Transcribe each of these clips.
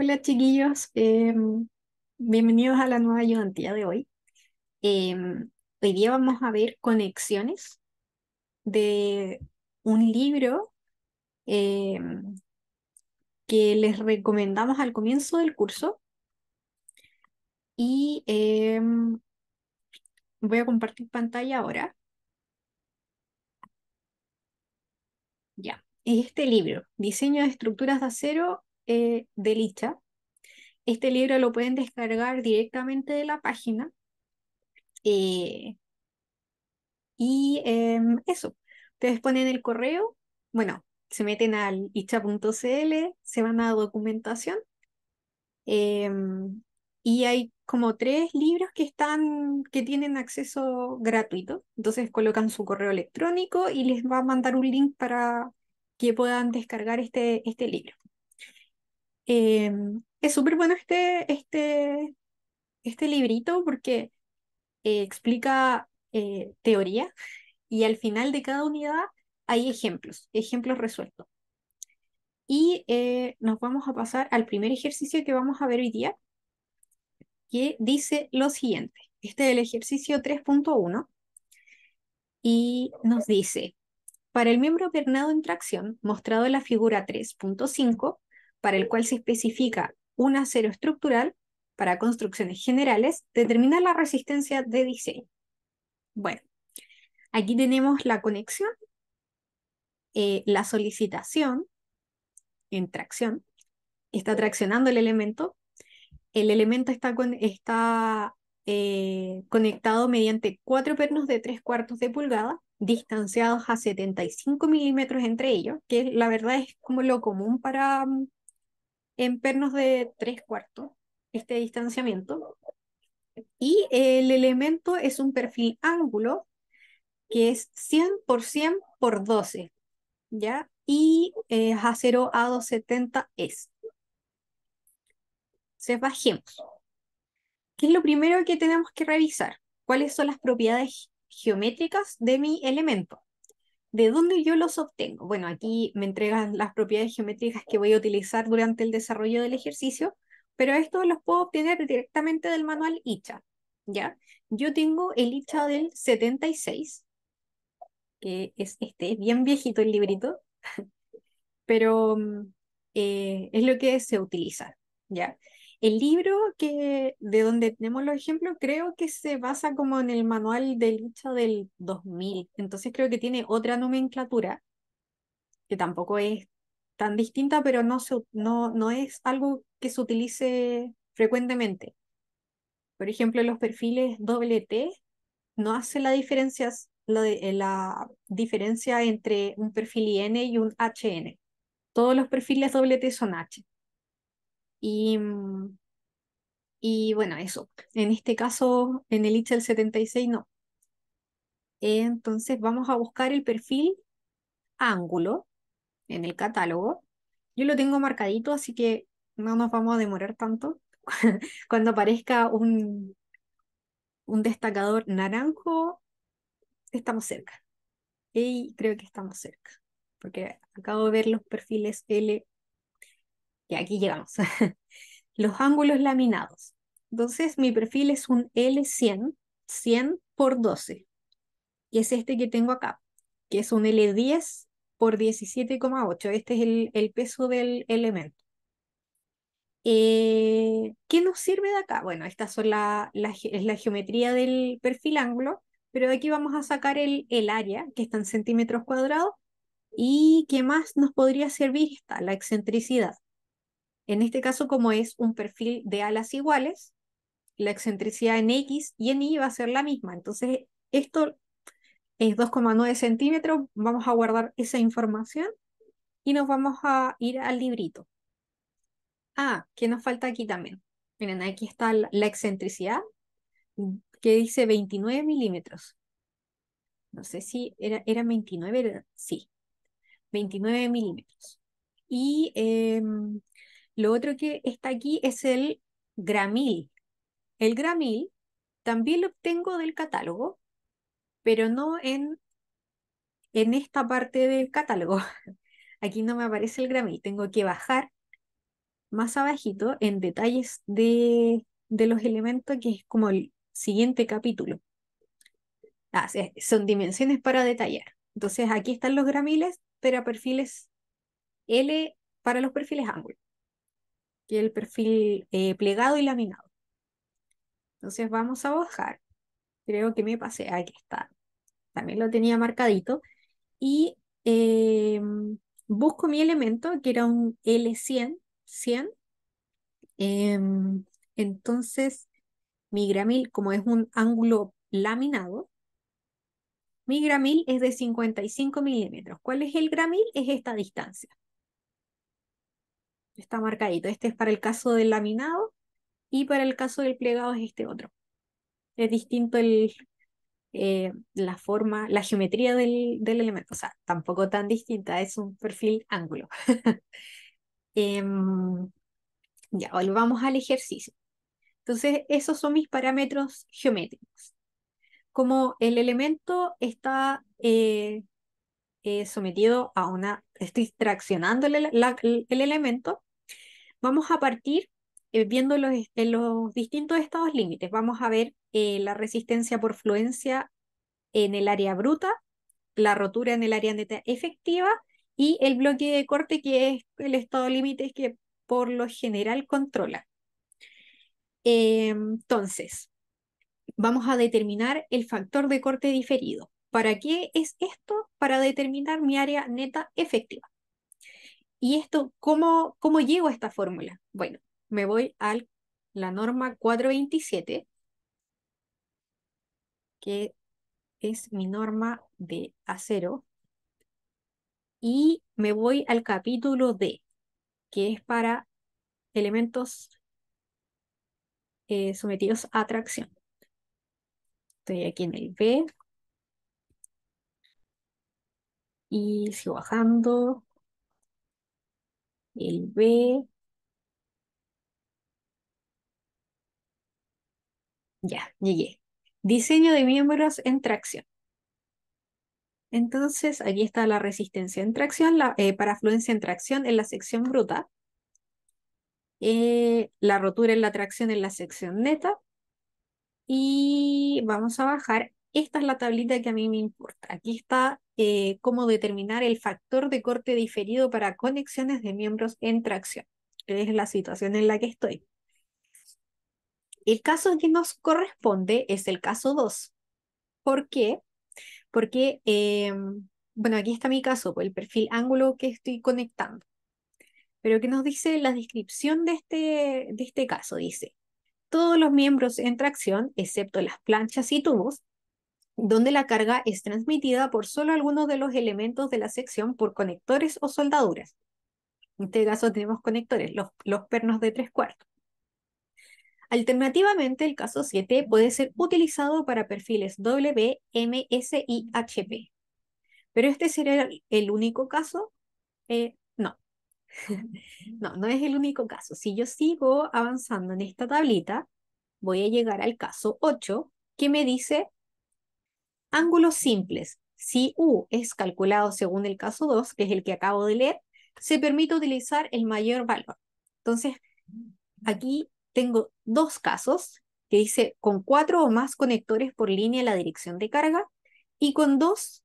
Hola chiquillos, bienvenidos a la nueva ayudantía de hoy. Hoy día vamos a ver conexiones de un libro que les recomendamos al comienzo del curso. Y voy a compartir pantalla ahora. Ya, es este libro, Diseño de estructuras de acero, del ICHA. Este libro lo pueden descargar directamente de la página. Eso, ustedes ponen el correo, bueno, se meten al icha.cl, se van a documentación, y hay como 3 libros que tienen acceso gratuito. Entonces colocan su correo electrónico y les va a mandar un link para que puedan descargar este libro. Es súper bueno este librito porque explica teoría y al final de cada unidad hay ejemplos resueltos. Y nos vamos a pasar al primer ejercicio que vamos a ver hoy día, que dice lo siguiente. Este es el ejercicio 3.1 y nos dice: para el miembro pernado en tracción, mostrado en la figura 3.5, para el cual se especifica un acero estructural para construcciones generales, determina la resistencia de diseño. Bueno, aquí tenemos la conexión, la solicitación en tracción, está traccionando el elemento está conectado mediante 4 pernos de 3/4 de pulgada, distanciados a 75 milímetros entre ellos, que la verdad es como lo común para... en pernos de 3/4, este distanciamiento. Y el elemento es un perfil ángulo que es 100 por 100 por 12, ¿ya? Y es A0A270S. Entonces bajemos. ¿Qué es lo primero que tenemos que revisar? ¿Cuáles son las propiedades geométricas de mi elemento? ¿De dónde yo los obtengo? Bueno, aquí me entregan las propiedades geométricas que voy a utilizar durante el desarrollo del ejercicio, pero estos los puedo obtener directamente del manual ICHA, ¿ya? Yo tengo el ICHA del 76, que es este, bien viejito el librito, pero es lo que se utiliza, ¿ya? El libro de donde tenemos los ejemplos creo que se basa como en el manual de lucha del 2000, entonces creo que tiene otra nomenclatura, que tampoco es tan distinta, pero no es algo que se utilice frecuentemente. Por ejemplo, los perfiles doble T no hace la diferencia, entre un perfil IN y un HN. Todos los perfiles doble T son H. Y bueno, eso. En este caso, en el ICHA del 76 no. Entonces vamos a buscar el perfil ángulo en el catálogo. Yo lo tengo marcadito, así que no nos vamos a demorar tanto. Cuando aparezca un destacador naranjo, estamos cerca. Y creo que estamos cerca, porque acabo de ver los perfiles L. Y aquí llegamos, los ángulos laminados. Entonces mi perfil es un L100, 100 por 12, y es este que tengo acá, que es un L10 por 17,8, este es el peso del elemento. ¿Qué nos sirve de acá? Bueno, esta es la geometría del perfil ángulo, pero de aquí vamos a sacar el área, que está en centímetros cuadrados, y ¿qué más nos podría servir? Está la excentricidad. En este caso, como es un perfil de alas iguales, la excentricidad en X y en Y va a ser la misma. Entonces, esto es 2,9 centímetros. Vamos a guardar esa información y nos vamos a ir al librito. Ah, ¿qué nos falta aquí también? Miren, aquí está la excentricidad, que dice 29 milímetros. No sé si era 29, sí, 29 milímetros. Y... lo otro que está aquí es el gramil. El gramil también lo obtengo del catálogo, pero no en esta parte del catálogo. Aquí no me aparece el gramil, tengo que bajar más abajito, en detalles de los elementos, que es como el siguiente capítulo. Ah, son dimensiones para detallar. Entonces aquí están los gramiles, pero perfiles L para los perfiles ángulos, que es el perfil plegado y laminado. Entonces vamos a bajar. Creo que me pasé. Aquí está. También lo tenía marcadito. Y busco mi elemento, que era un L100. Entonces mi gramil, como es un ángulo laminado, mi gramil es de 55 milímetros. ¿Cuál es el gramil? Es esta distancia. Está marcadito. Este es para el caso del laminado y para el caso del plegado es este otro. Es distinto la forma, la geometría del elemento. O sea, tampoco tan distinta, es un perfil ángulo. Ya, volvamos al ejercicio. Entonces, esos son mis parámetros geométricos. Como el elemento está sometido a una... Estoy traccionando el elemento. Vamos a partir viendo los distintos estados límites. Vamos a ver la resistencia por fluencia en el área bruta, la rotura en el área neta efectiva y el bloque de corte, que es el estado límite que por lo general controla. Entonces, vamos a determinar el factor de corte diferido. ¿Para qué es esto? Para determinar mi área neta efectiva. ¿Y esto cómo llego a esta fórmula? Bueno, me voy a la norma 427, que es mi norma de acero. Y me voy al capítulo D, que es para elementos sometidos a tracción. Estoy aquí en el B. Y sigo bajando. El B. Ya, llegué. Diseño de miembros en tracción. Entonces, aquí está la resistencia en tracción, parafluencia en tracción en la sección bruta, la rotura en la tracción en la sección neta, y vamos a bajar. Esta es la tablita que a mí me importa. Aquí está cómo determinar el factor de corte diferido para conexiones de miembros en tracción, que es la situación en la que estoy. El caso que nos corresponde es el caso 2. ¿Por qué? Porque, bueno, aquí está mi caso, el perfil ángulo que estoy conectando. Pero ¿qué nos dice la descripción de este caso? Dice, todos los miembros en tracción, excepto las planchas y tubos, donde la carga es transmitida por solo algunos de los elementos de la sección por conectores o soldaduras. En este caso tenemos conectores, los pernos de 3/4. Alternativamente, el caso 7 puede ser utilizado para perfiles W, M, S y HP. ¿Pero este será el único caso? No. No es el único caso. Si yo sigo avanzando en esta tablita, voy a llegar al caso 8, que me dice ángulos simples. Si U es calculado según el caso 2, que es el que acabo de leer, se permite utilizar el mayor valor. Entonces, aquí tengo dos casos, que dice con 4 o más conectores por línea en la dirección de carga y con 2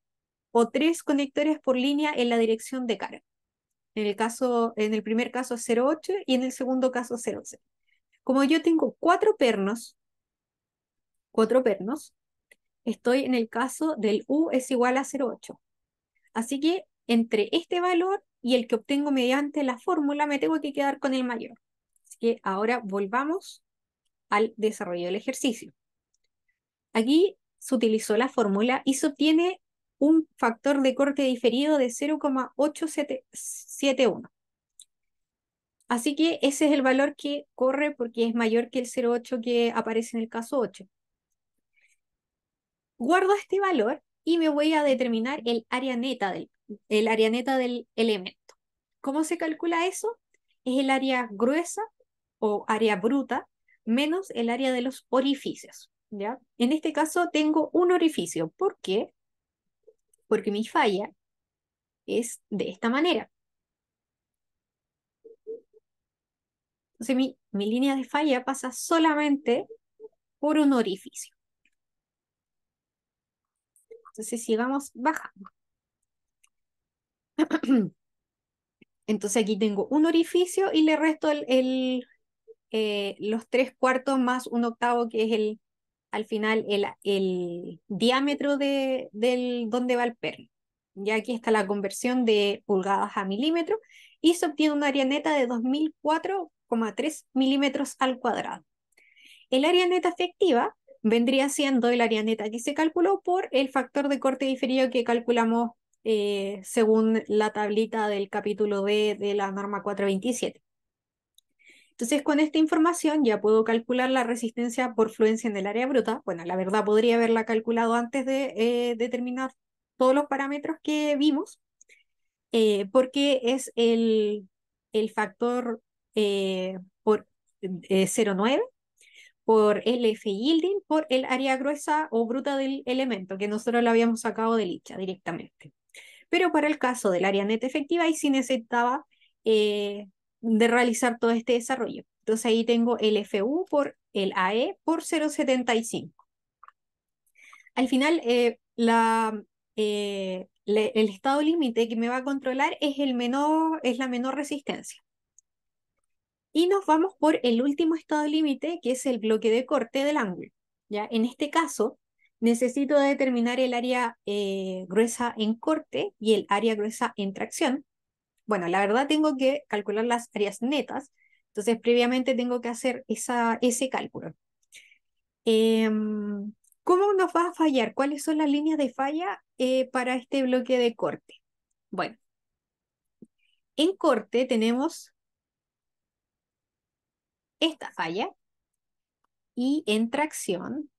o 3 conectores por línea en la dirección de carga. En el primer caso es 0,8 y en el segundo caso 0,11. Como yo tengo 4 pernos, estoy en el caso del U es igual a 0,8. Así que entre este valor y el que obtengo mediante la fórmula me tengo que quedar con el mayor. Que ahora volvamos al desarrollo del ejercicio. Aquí se utilizó la fórmula y se obtiene un factor de corte diferido de 0,871. Así que ese es el valor que corre porque es mayor que el 0,8 que aparece en el caso 8. Guardo este valor y me voy a determinar el área neta del elemento. ¿Cómo se calcula eso? Es el área gruesa o área bruta, menos el área de los orificios, ¿ya? En este caso tengo un orificio. ¿Por qué? Porque mi falla es de esta manera. Entonces mi línea de falla pasa solamente por un orificio. Entonces sigamos bajando. Entonces aquí tengo un orificio y le resto los 3/4 más 1/8, que es al final el diámetro del donde va el perno. Ya aquí está la conversión de pulgadas a milímetros y se obtiene una área neta de 2004,3 milímetros al cuadrado. El área neta efectiva vendría siendo el área neta que se calculó por el factor de corte diferido que calculamos según la tablita del capítulo D de la norma 427. Entonces, con esta información ya puedo calcular la resistencia por fluencia en el área bruta. Bueno, la verdad podría haberla calculado antes de determinar todos los parámetros que vimos, porque es el factor por 0,9, por LF yielding, por el área gruesa o bruta del elemento, que nosotros lo habíamos sacado del ICHA directamente. Pero para el caso del área neta efectiva, ahí sí necesitaba de realizar todo este desarrollo. Entonces ahí tengo el FU por el AE por 0,75. Al final, el estado límite que me va a controlar es la menor resistencia. Y nos vamos por el último estado límite, que es el bloque de corte del ángulo. ¿Ya? En este caso, necesito determinar el área gruesa en corte y el área gruesa en tracción. Bueno, la verdad tengo que calcular las áreas netas, entonces previamente tengo que hacer ese cálculo. ¿Cómo nos va a fallar? ¿Cuáles son las líneas de falla para este bloque de corte? Bueno, en corte tenemos esta falla y en tracción,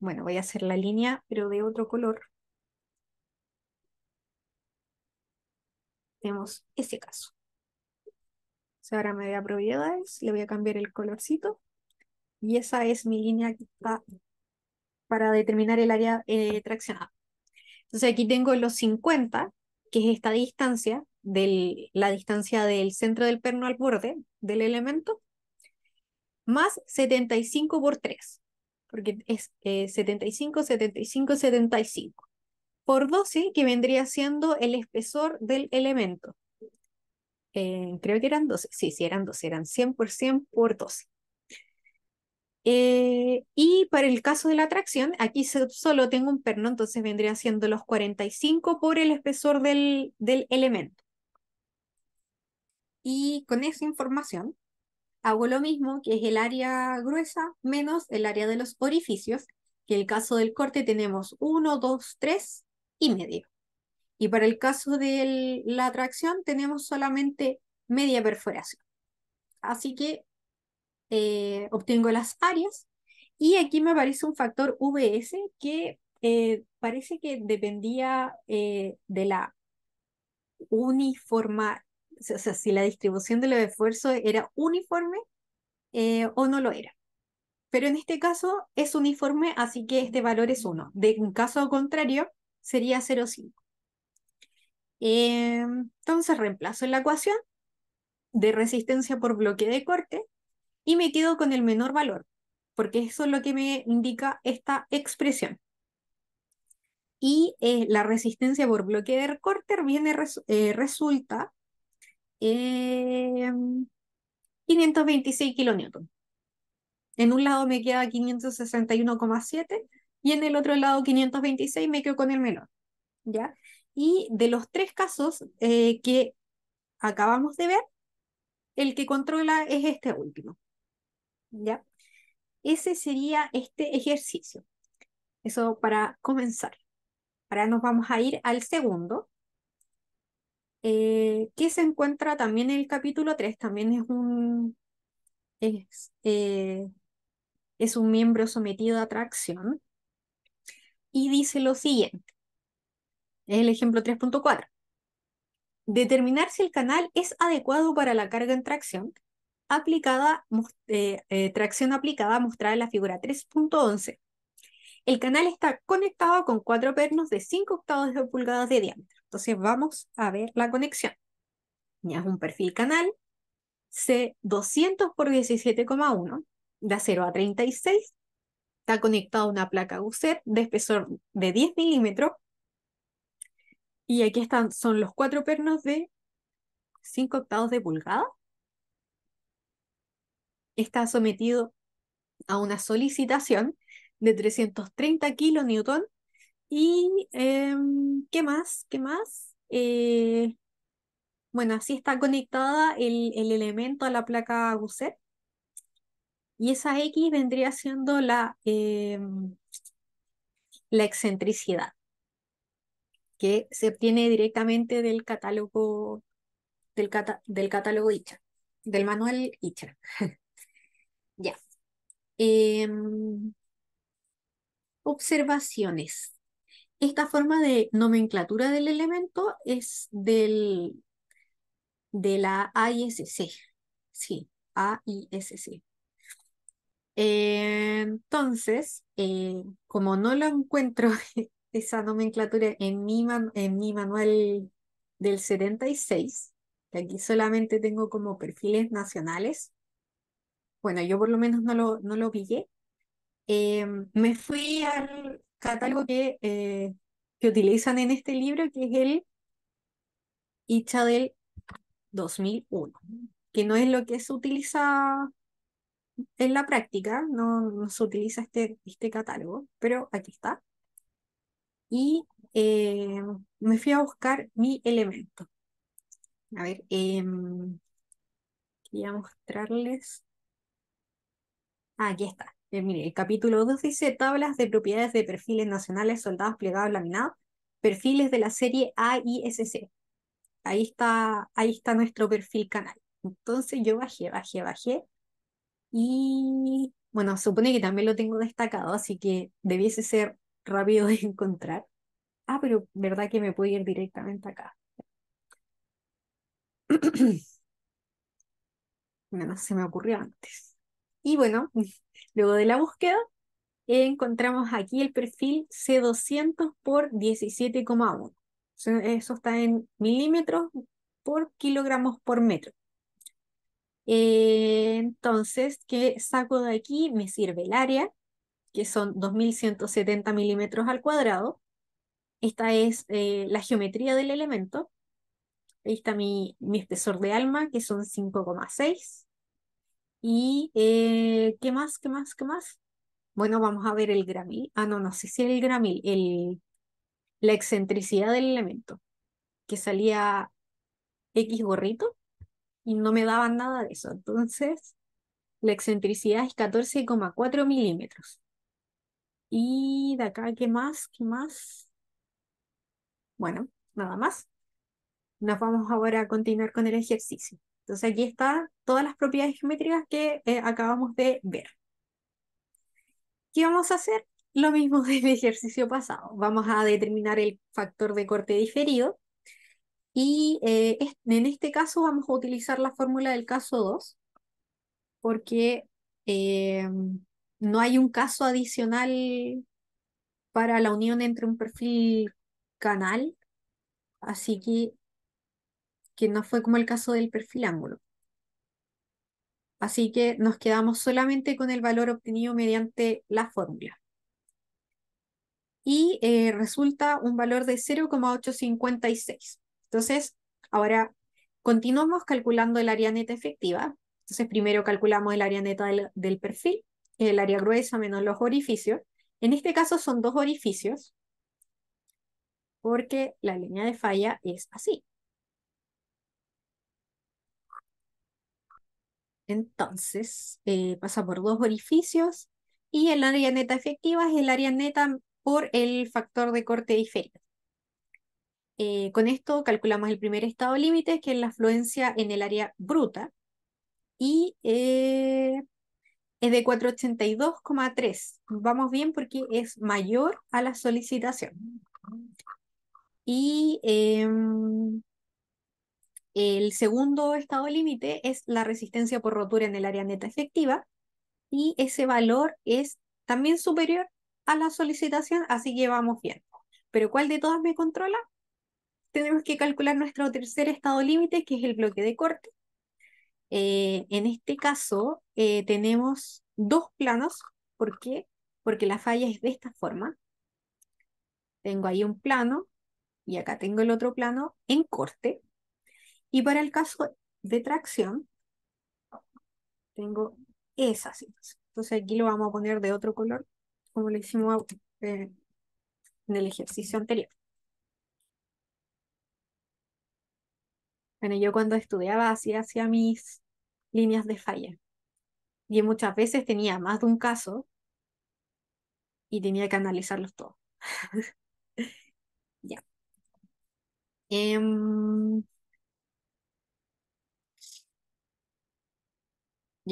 bueno, voy a hacer la línea pero de otro color. Tenemos ese caso. Entonces ahora me voy a propiedades, le voy a cambiar el colorcito. Y esa es mi línea que está para determinar el área traccionada. Entonces aquí tengo los 50, que es esta distancia, la distancia del centro del perno al borde del elemento, más 75 por 3, porque es 75, 75, 75, por 12, que vendría siendo el espesor del elemento. Creo que eran 12, sí, eran 12, eran 100% por 12. Y para el caso de la tracción, aquí solo tengo un perno, entonces vendría siendo los 45 por el espesor del elemento. Y con esa información hago lo mismo, que es el área gruesa menos el área de los orificios, que en el caso del corte tenemos 1, 2, 3 y medio. Y para el caso de la tracción tenemos solamente media perforación. Así que obtengo las áreas y aquí me aparece un factor VS que parece que dependía de la uniforma, o sea, si la distribución de los esfuerzos era uniforme o no lo era. Pero en este caso es uniforme, así que este valor es 1. En caso contrario sería 0,5. Entonces reemplazo en la ecuación de resistencia por bloque de corte y me quedo con el menor valor, porque eso es lo que me indica esta expresión. Y la resistencia por bloque de corte resulta 526 kilonewton. En un lado me queda 561,7 y en el otro lado 526, me quedo con el menor. ¿Ya? Y de los tres casos que acabamos de ver, el que controla es este último. ¿Ya? Ese sería este ejercicio. Eso para comenzar. Ahora nos vamos a ir al segundo, que se encuentra también en el capítulo 3. También es un miembro sometido a tracción. Y dice lo siguiente. Es el ejemplo 3.4. Determinar si el canal es adecuado para la carga en tracción aplicada mostrada en la figura 3.11. El canal está conectado con 4 pernos de 5/8 de pulgadas de diámetro. Entonces vamos a ver la conexión. Ya es un perfil canal C200 por 17,1 de acero A36, está conectado a una placa gusset de espesor de 10 milímetros, y aquí están, son los 4 pernos de 5/8 de pulgada. Está sometido a una solicitación de 330 kilonewton. Y ¿qué más? ¿Qué más? Bueno, así está conectada el elemento a la placa gusset. Y esa X vendría siendo la excentricidad, que se obtiene directamente del catálogo ICHA, del manual ICHA. Ya. Observaciones. Esta forma de nomenclatura del elemento es de la AISC. Sí, AISC. Entonces, como no lo encuentro esa nomenclatura en mi manual del 76, que aquí solamente tengo como perfiles nacionales, bueno, yo por lo menos no lo pillé, me fui al catálogo que utilizan en este libro, que es el ICHA del 2001, que no es lo que se utiliza en la práctica, no se utiliza este catálogo, pero aquí está. Y me fui a buscar mi elemento. A ver, quería mostrarles. Ah, aquí está. Mire, el capítulo 2 dice tablas de propiedades de perfiles nacionales, soldados, plegados, laminados, perfiles de la serie AISC. Ahí está nuestro perfil canal. Entonces yo bajé. Y bueno, supone que también lo tengo destacado, así que debiese ser rápido de encontrar. Ah, pero verdad que me puedo ir directamente acá. Bueno, se me ocurrió antes. Y bueno, luego de la búsqueda, encontramos aquí el perfil C200 por 17,1. Eso está en milímetros por kilogramos por metro. Entonces, ¿qué saco de aquí? Me sirve el área, que son 2170 milímetros al cuadrado. Esta es la geometría del elemento. Ahí está mi espesor de alma, que son 5,6. Y ¿qué más? ¿Qué más? ¿Qué más? Bueno, vamos a ver el gramil. Ah, no sé si el gramil, la excentricidad del elemento, que salía X gorrito. Y no me daban nada de eso. Entonces, la excentricidad es 14,4 milímetros. Y de acá, ¿qué más? ¿Qué más? Bueno, nada más. Nos vamos ahora a continuar con el ejercicio. Entonces, aquí están todas las propiedades geométricas que acabamos de ver. ¿Qué vamos a hacer? Lo mismo del ejercicio pasado. Vamos a determinar el factor de corte diferido. Y en este caso vamos a utilizar la fórmula del caso 2, porque no hay un caso adicional para la unión entre un perfil canal, así que no fue como el caso del perfil ángulo. Así que nos quedamos solamente con el valor obtenido mediante la fórmula. Y resulta un valor de 0,856. Entonces, ahora continuamos calculando el área neta efectiva. Entonces, primero calculamos el área neta del perfil, el área gruesa menos los orificios. En este caso son 2 orificios, porque la línea de falla es así. Entonces, pasa por 2 orificios, y el área neta efectiva es el área neta por el factor de corte diferido. Con esto calculamos el primer estado límite, que es la afluencia en el área bruta, y es de 482,3. Vamos bien porque es mayor a la solicitación. Y el segundo estado límite es la resistencia por rotura en el área neta efectiva, y ese valor es también superior a la solicitación, así que vamos bien. Pero ¿cuál de todas me controla? Tenemos que calcular nuestro tercer estado límite, que es el bloque de corte. En este caso tenemos dos planos. ¿Por qué? Porque la falla es de esta forma. Tengo ahí un plano y acá tengo el otro plano en corte. Y para el caso de tracción, tengo esa situación. Entonces aquí lo vamos a poner de otro color, como lo hicimos en el ejercicio anterior. Bueno, yo cuando estudiaba hacía mis líneas de falla. Y muchas veces tenía más de un caso y tenía que analizarlos todos. Ya. Ya,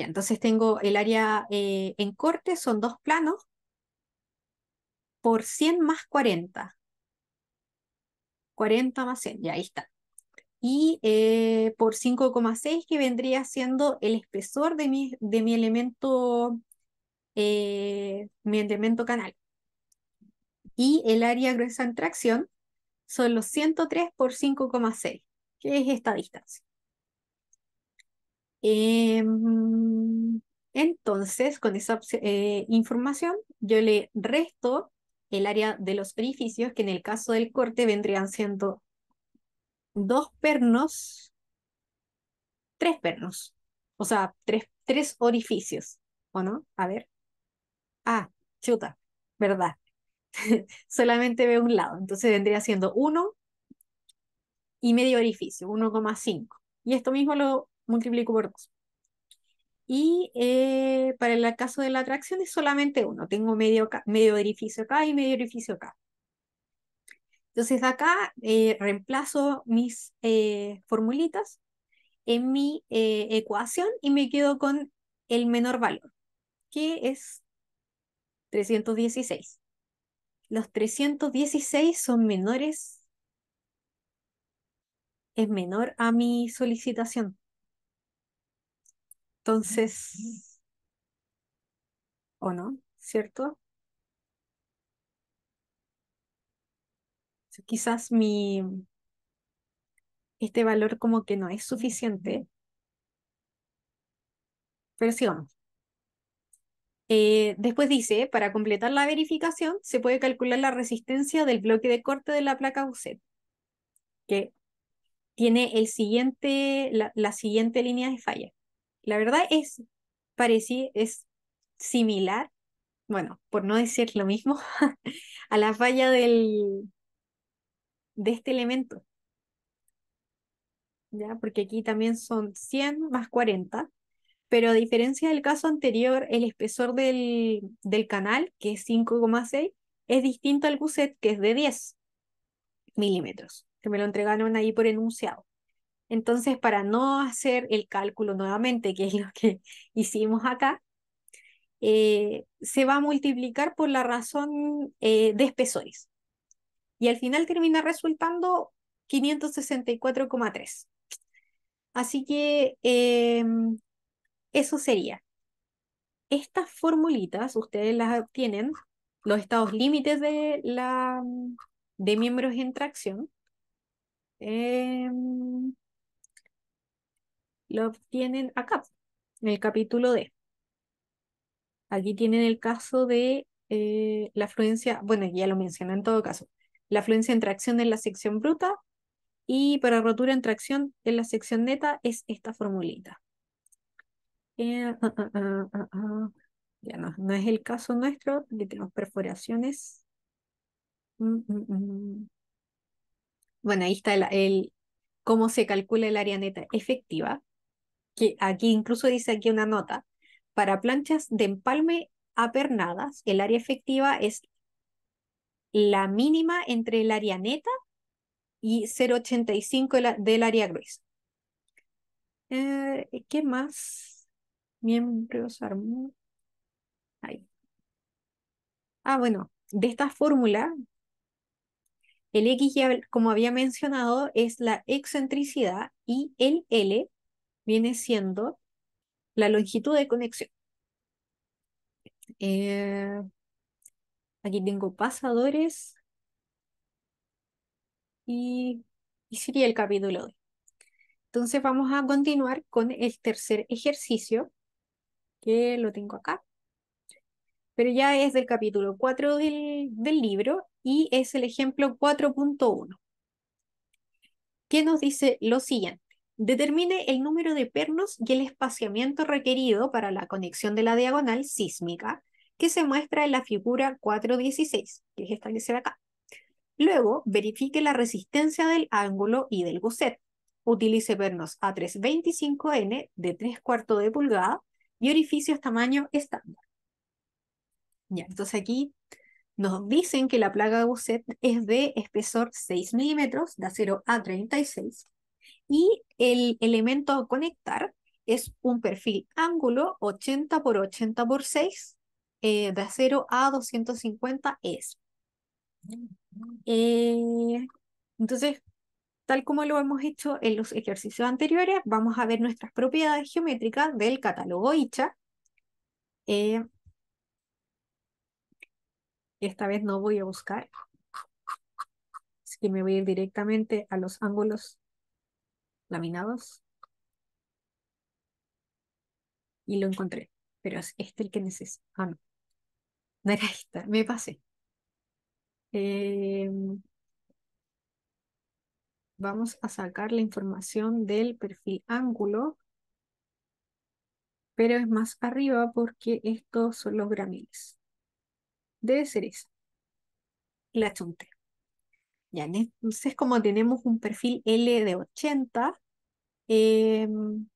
entonces tengo el área en corte, son dos planos, por 100 más 40. 40 más 100, ya ahí está. Y por 5,6 que vendría siendo el espesor de mi elemento canal. Y el área gruesa en tracción son los 103 por 5,6, que es esta distancia. Entonces, con esa información, yo le resto el área de los orificios, que en el caso del corte vendrían siendo tres pernos, o sea, tres orificios, ¿o no? A ver. Ah, chuta, ¿verdad? Solamente veo un lado, entonces vendría siendo 1,5 orificio, 1,5. Y esto mismo lo multiplico por 2. Y para el caso de la tracción es solamente 1. Tengo medio orificio acá y medio orificio acá. Entonces acá reemplazo mis formulitas en mi ecuación y me quedo con el menor valor, que es 316. Los 316 son menores, es menor a mi solicitación. Entonces, ¿o no? ¿Cierto? Quizás este valor como que no es suficiente. Pero sigamos. Después dice, para completar la verificación, se puede calcular la resistencia del bloque de corte de la placa UZ, que tiene la siguiente línea de falla. La verdad es similar, bueno, por no decir lo mismo, a la falla de este elemento, ¿ya? Porque aquí también son 100 más 40, pero a diferencia del caso anterior, el espesor del canal, que es 5,6, es distinto al Gusset, que es de 10 milímetros, que me lo entregaron ahí por enunciado. Entonces, para no hacer el cálculo nuevamente, que es lo que hicimos acá, se va a multiplicar por la razón de espesores. Y al final termina resultando 564,3. Así que eso sería. Estas formulitas, ustedes las obtienen, los estados límites de miembros en tracción, lo obtienen acá, en el capítulo D. Aquí tienen el caso de la afluencia, bueno, ya lo mencioné en todo caso. La afluencia en tracción en la sección bruta y para rotura en tracción en la sección neta es esta formulita. Ya no es el caso nuestro, que tenemos perforaciones. Bueno, ahí está cómo se calcula el área neta efectiva, que aquí incluso dice aquí una nota. Para planchas de empalme apernadas, el área efectiva es la mínima entre el área neta y 0,85 del área gruesa. ¿Qué más? Miembros armados. Ahí. Ah, bueno, de esta fórmula, el X, ya, como había mencionado, es la excentricidad y el L viene siendo la longitud de conexión. Aquí tengo pasadores y sería el capítulo D. Entonces vamos a continuar con el tercer ejercicio, que lo tengo acá, pero ya es del capítulo 4 del libro y es el ejemplo 4.1, que nos dice lo siguiente. Determine el número de pernos y el espaciamiento requerido para la conexión de la diagonal sísmica que se muestra en la figura 4.16, que es esta que se ve acá. Luego, verifique la resistencia del ángulo y del gusset. Utilice pernos A325N de 3/4 de pulgada y orificios tamaño estándar. Ya, entonces aquí nos dicen que la placa de gusset es de espesor 6 milímetros de acero A36 y el elemento a conectar es un perfil ángulo 80 x 80 x 6 de acero A250S. Entonces, tal como lo hemos hecho en los ejercicios anteriores, vamos a ver nuestras propiedades geométricas del catálogo ICHA. Esta vez no voy a buscar, así que me voy a ir directamente a los ángulos laminados. Y lo encontré, pero es este el que necesito. Ah, no. No era esta, me pasé. Vamos a sacar la información del perfil ángulo, pero es más arriba porque estos son los gramiles. Debe ser esa. La chunté. Ya, entonces como tenemos un perfil L de 80, bueno,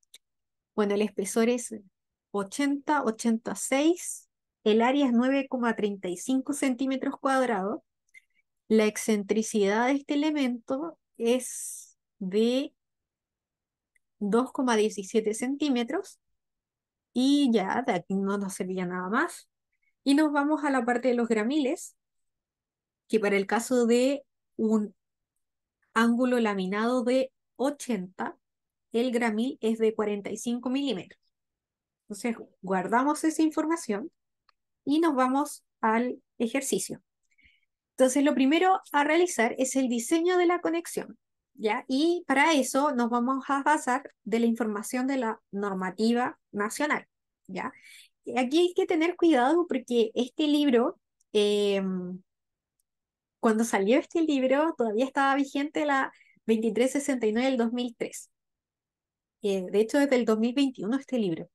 el espesor es 80, 86, el área es 9,35 centímetros cuadrados, la excentricidad de este elemento es de 2,17 centímetros, y ya, de aquí no nos servía nada más. Y nos vamos a la parte de los gramiles, que para el caso de un ángulo laminado de 80, el gramil es de 45 milímetros. Entonces guardamos esa información y nos vamos al ejercicio. Entonces lo primero a realizar es el diseño de la conexión, ¿ya? Y para eso nos vamos a basar de la información de la normativa nacional, ¿ya? Aquí hay que tener cuidado porque este libro, cuando salió este libro, todavía estaba vigente la 2369 del 2003. De hecho, desde el 2021 este libro.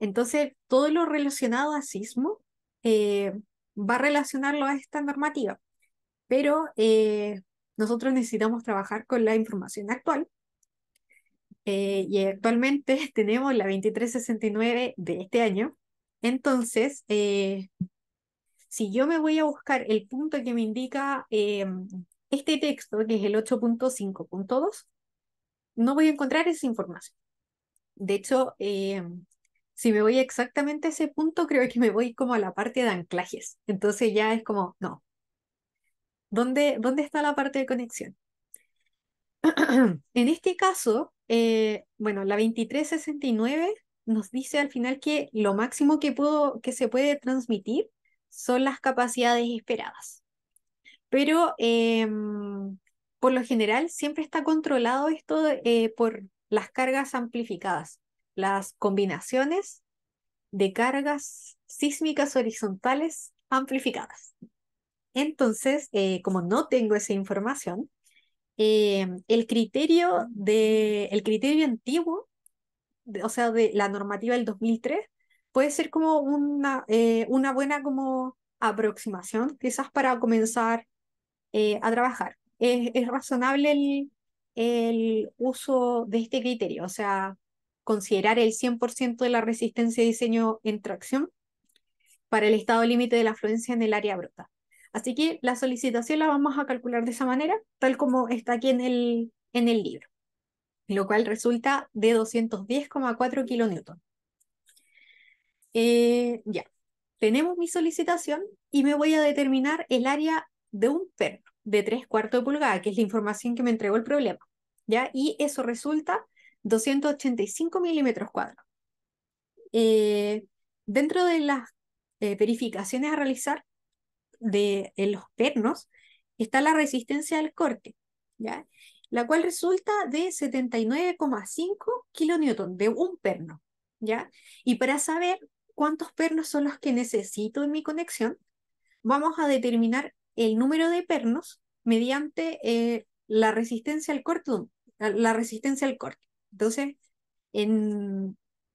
Entonces, todo lo relacionado a sismo va a relacionarlo a esta normativa. Pero nosotros necesitamos trabajar con la información actual. Y actualmente tenemos la 2369 de este año. Entonces, si yo me voy a buscar el punto que me indica este texto, que es el 8.5.2, no voy a encontrar esa información. De hecho, si me voy exactamente a ese punto, creo que me voy como a la parte de anclajes. Entonces ya es como, no. ¿Dónde está la parte de conexión? En este caso, bueno, la 2369 nos dice al final que lo máximo que se puede transmitir son las capacidades esperadas. Pero por lo general siempre está controlado esto por las cargas amplificadas, las combinaciones de cargas sísmicas horizontales amplificadas. Entonces, como no tengo esa información, el criterio antiguo, o sea, de la normativa del 2003, puede ser como una buena como aproximación, quizás para comenzar a trabajar. Es razonable el uso de este criterio, o sea, considerar el 100% de la resistencia de diseño en tracción para el estado límite de la afluencia en el área brota. Así que la solicitación la vamos a calcular de esa manera, tal como está aquí en el libro, lo cual resulta de 210,4 kilonewton. Ya, tenemos mi solicitación y me voy a determinar el área de un perno de 3/4 de pulgada, que es la información que me entregó el problema, ¿ya? Y eso resulta 285 milímetros cuadrados. Dentro de las verificaciones a realizar de los pernos está la resistencia al corte, ¿ya? la cual resulta de 79,5 kilonewton, de un perno, ¿ya? Y para saber cuántos pernos son los que necesito en mi conexión, vamos a determinar el número de pernos mediante la resistencia al corte. Entonces,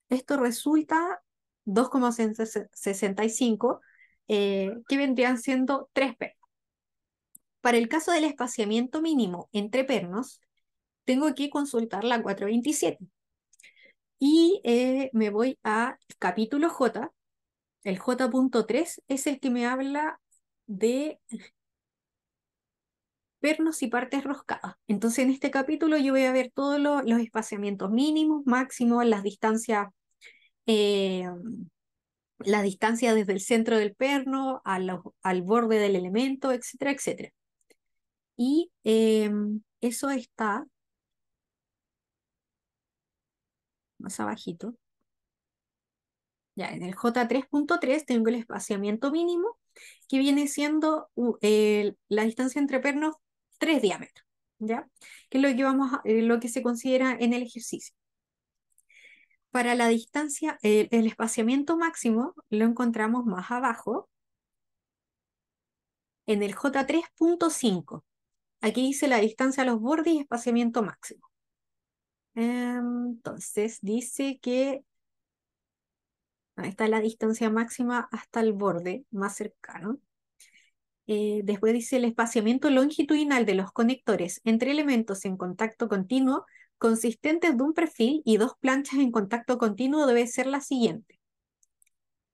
esto resulta 2,65, que vendrían siendo 3 pernos. Para el caso del espaciamiento mínimo entre pernos, tengo que consultar la 427. Y me voy a capítulo J. El J.3 es el que me habla de pernos y partes roscadas. Entonces en este capítulo yo voy a ver todos los espaciamientos mínimos, máximos, las distancias desde el centro del perno al borde del elemento, etcétera, etcétera. Y eso está más abajito. Ya, en el J3.3 tengo el espaciamiento mínimo, que viene siendo la distancia entre pernos 3 diámetros, ¿ya? Que es lo que, lo que se considera en el ejercicio. Para la distancia, el espaciamiento máximo lo encontramos más abajo, en el J3.5. Aquí dice la distancia a los bordes y espaciamiento máximo. Entonces dice que esta es la distancia máxima hasta el borde más cercano. Después dice el espaciamiento longitudinal de los conectores entre elementos en contacto continuo consistentes de un perfil y 2 planchas en contacto continuo debe ser la siguiente.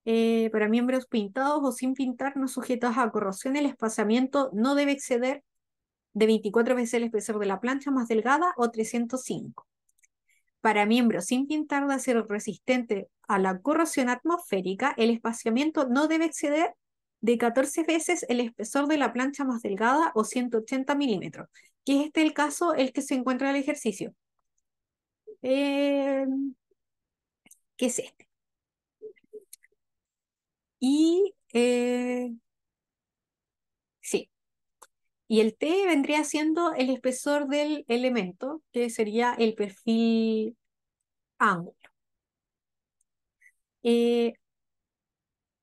Para miembros pintados o sin pintar no sujetos a corrosión, el espaciamiento no debe exceder de 24 veces el espesor de la plancha más delgada o 305. Para miembros sin pintar de acero resistente a la corrosión atmosférica, el espaciamiento no debe exceder de 14 veces el espesor de la plancha más delgada o 180 milímetros, que es este el caso el que se encuentra en el ejercicio. ¿Qué es este? Y sí. Y el T vendría siendo el espesor del elemento, que sería el perfil ángulo.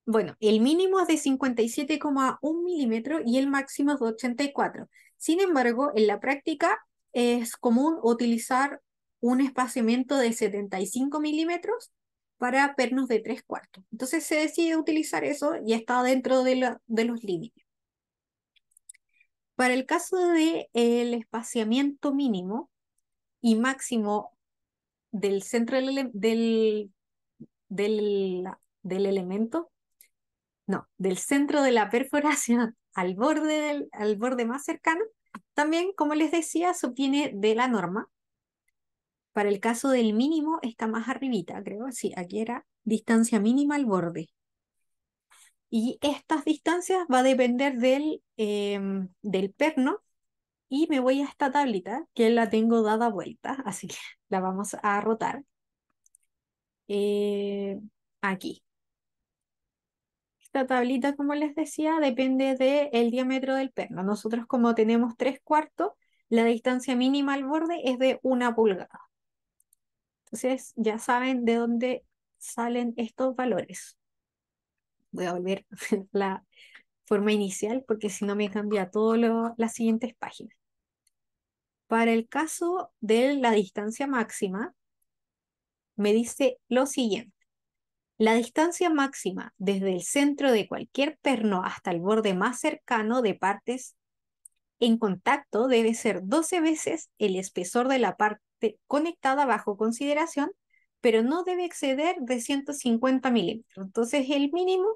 Bueno, el mínimo es de 57,1 milímetros y el máximo es de 84. Sin embargo, en la práctica es común utilizar un espaciamiento de 75 milímetros para pernos de 3/4. Entonces se decide utilizar eso y está dentro de los límites. Para el caso del espaciamiento mínimo y máximo del centro del elemento, no, del centro de la perforación al borde más cercano, también, como les decía, se obtiene de la norma. Para el caso del mínimo está más arribita, creo, sí, aquí era distancia mínima al borde. Y estas distancias va a depender del perno, y me voy a esta tablita, que la tengo dada vuelta, así que la vamos a rotar. Aquí. Esta tablita, como les decía, depende del diámetro del perno. Nosotros, como tenemos 3/4, la distancia mínima al borde es de 1 pulgada. Entonces ya saben de dónde salen estos valores. Voy a volver la forma inicial porque si no me cambia todas las siguientes páginas. Para el caso de la distancia máxima, me dice lo siguiente. La distancia máxima desde el centro de cualquier perno hasta el borde más cercano de partes en contacto debe ser 12 veces el espesor de la parte conectada bajo consideración, pero no debe exceder de 150 milímetros. Entonces el mínimo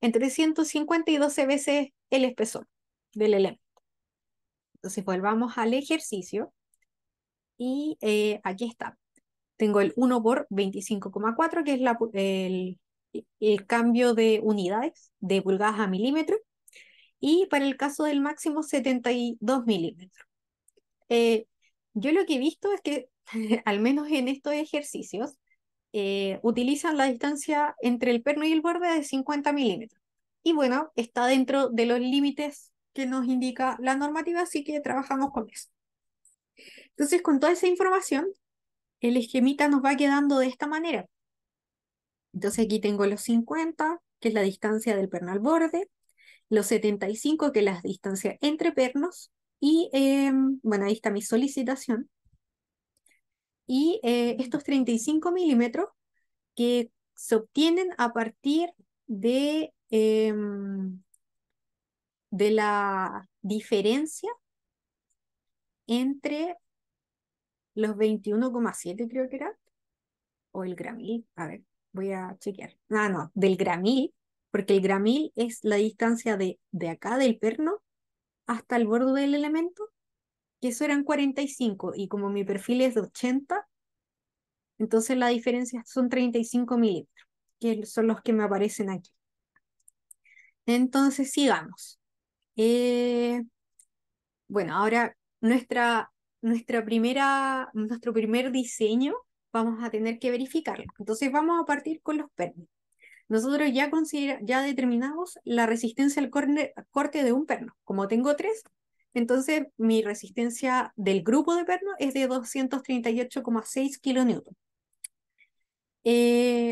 entre 150 y 12 veces el espesor del elemento. Entonces volvamos al ejercicio y aquí está. Tengo el 1 por 25,4, que es el cambio de unidades de pulgadas a milímetros, y para el caso del máximo 72 milímetros. Yo lo que he visto es que, al menos en estos ejercicios, utilizan la distancia entre el perno y el borde de 50 milímetros. Y bueno, está dentro de los límites que nos indica la normativa, así que trabajamos con eso. Entonces, con toda esa información, el esquemita nos va quedando de esta manera. Entonces aquí tengo los 50, que es la distancia del perno al borde, los 75, que es la distancia entre pernos, y bueno, ahí está mi solicitación, y estos 35 milímetros que se obtienen a partir de la diferencia entre los 21,7 creo que era, o el gramil, a ver, voy a chequear, ah no, del gramil, porque el gramil es la distancia de acá del perno hasta el borde del elemento, que eso eran 45, y como mi perfil es de 80, entonces la diferencia son 35 milímetros, que son los que me aparecen aquí. Entonces sigamos. Bueno, ahora nuestro primer diseño vamos a tener que verificarlo. Entonces vamos a partir con los pernos. Nosotros ya determinamos la resistencia al corte de un perno. Como tengo 3, entonces mi resistencia del grupo de pernos es de 238,6 kN.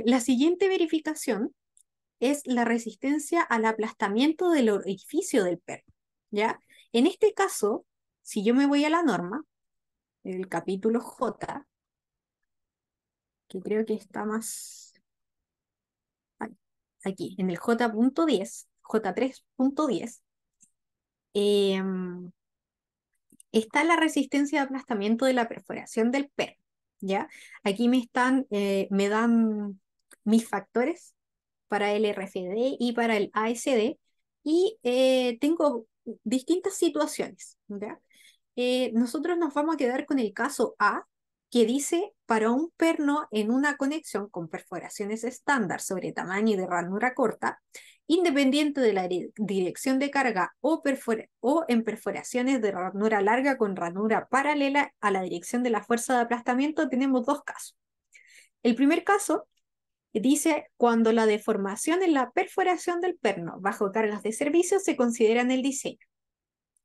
La siguiente verificación es la resistencia al aplastamiento del orificio del perno, ¿ya? En este caso, si yo me voy a la norma, el capítulo J, que creo que está más aquí, en el J.10, J3.10, está la resistencia de aplastamiento de la perforación del perno, ¿ya? Aquí me dan mis factores para el RFD y para el ASD, y tengo distintas situaciones, ¿ya? Nosotros nos vamos a quedar con el caso A, que dice para un perno en una conexión con perforaciones estándar sobre tamaño y de ranura corta, independiente de la dirección de carga o en perforaciones de ranura larga con ranura paralela a la dirección de la fuerza de aplastamiento, tenemos dos casos. El primer caso dice cuando la deformación en la perforación del perno bajo cargas de servicio se considera en el diseño.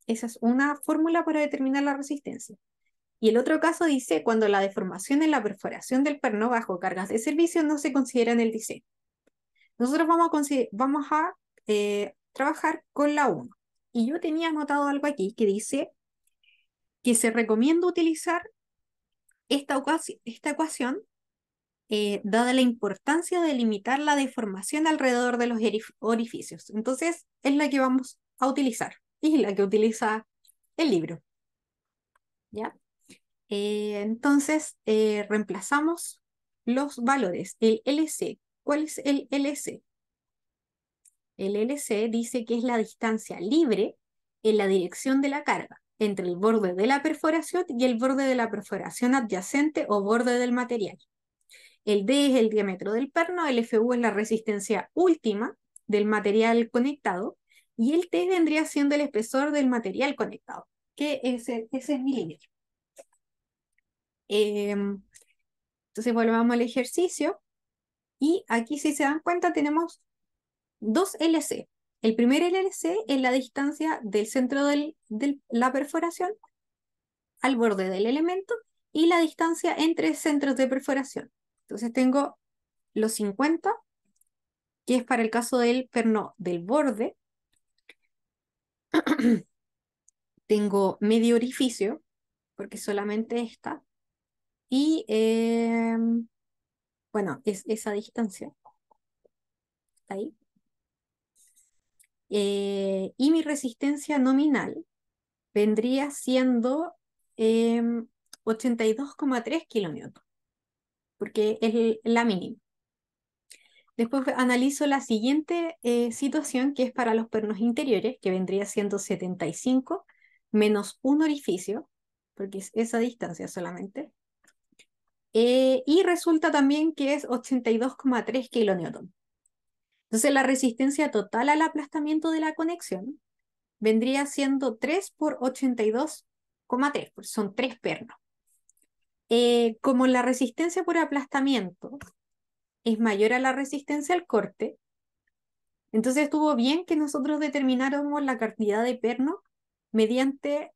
Esa es una fórmula para determinar la resistencia. Y el otro caso dice cuando la deformación en la perforación del perno bajo cargas de servicio no se considera en el diseño. Nosotros vamos a trabajar con la 1. Y yo tenía anotado algo aquí que dice que se recomienda utilizar esta ecuación dada la importancia de limitar la deformación alrededor de los orificios. Entonces es la que vamos a utilizar y la que utiliza el libro, ¿ya? Entonces reemplazamos los valores. El LC, ¿cuál es el LC? El LC dice que es la distancia libre en la dirección de la carga entre el borde de la perforación y el borde de la perforación adyacente o borde del material. El D es el diámetro del perno, el FU es la resistencia última del material conectado, y el T vendría siendo el espesor del material conectado, que ese es milímetro. Entonces volvamos al ejercicio, y aquí si se dan cuenta tenemos dos LC. El primer LC es la distancia del centro de la perforación al borde del elemento, y la distancia entre centros de perforación. Entonces tengo los 50, que es para el caso del perno del borde. Tengo medio orificio, porque solamente está. Y, bueno, es esa distancia. Ahí. Y mi resistencia nominal vendría siendo 82,3 kilonewton, porque es la mínima. Después analizo la siguiente situación, que es para los pernos interiores, que vendría siendo 75 menos un orificio, porque es esa distancia solamente. Y resulta también que es 82,3 kN. Entonces la resistencia total al aplastamiento de la conexión vendría siendo 3 por 82,3, porque son 3 pernos. Como la resistencia por aplastamiento es mayor a la resistencia al corte, entonces estuvo bien que nosotros determináramos la cantidad de perno mediante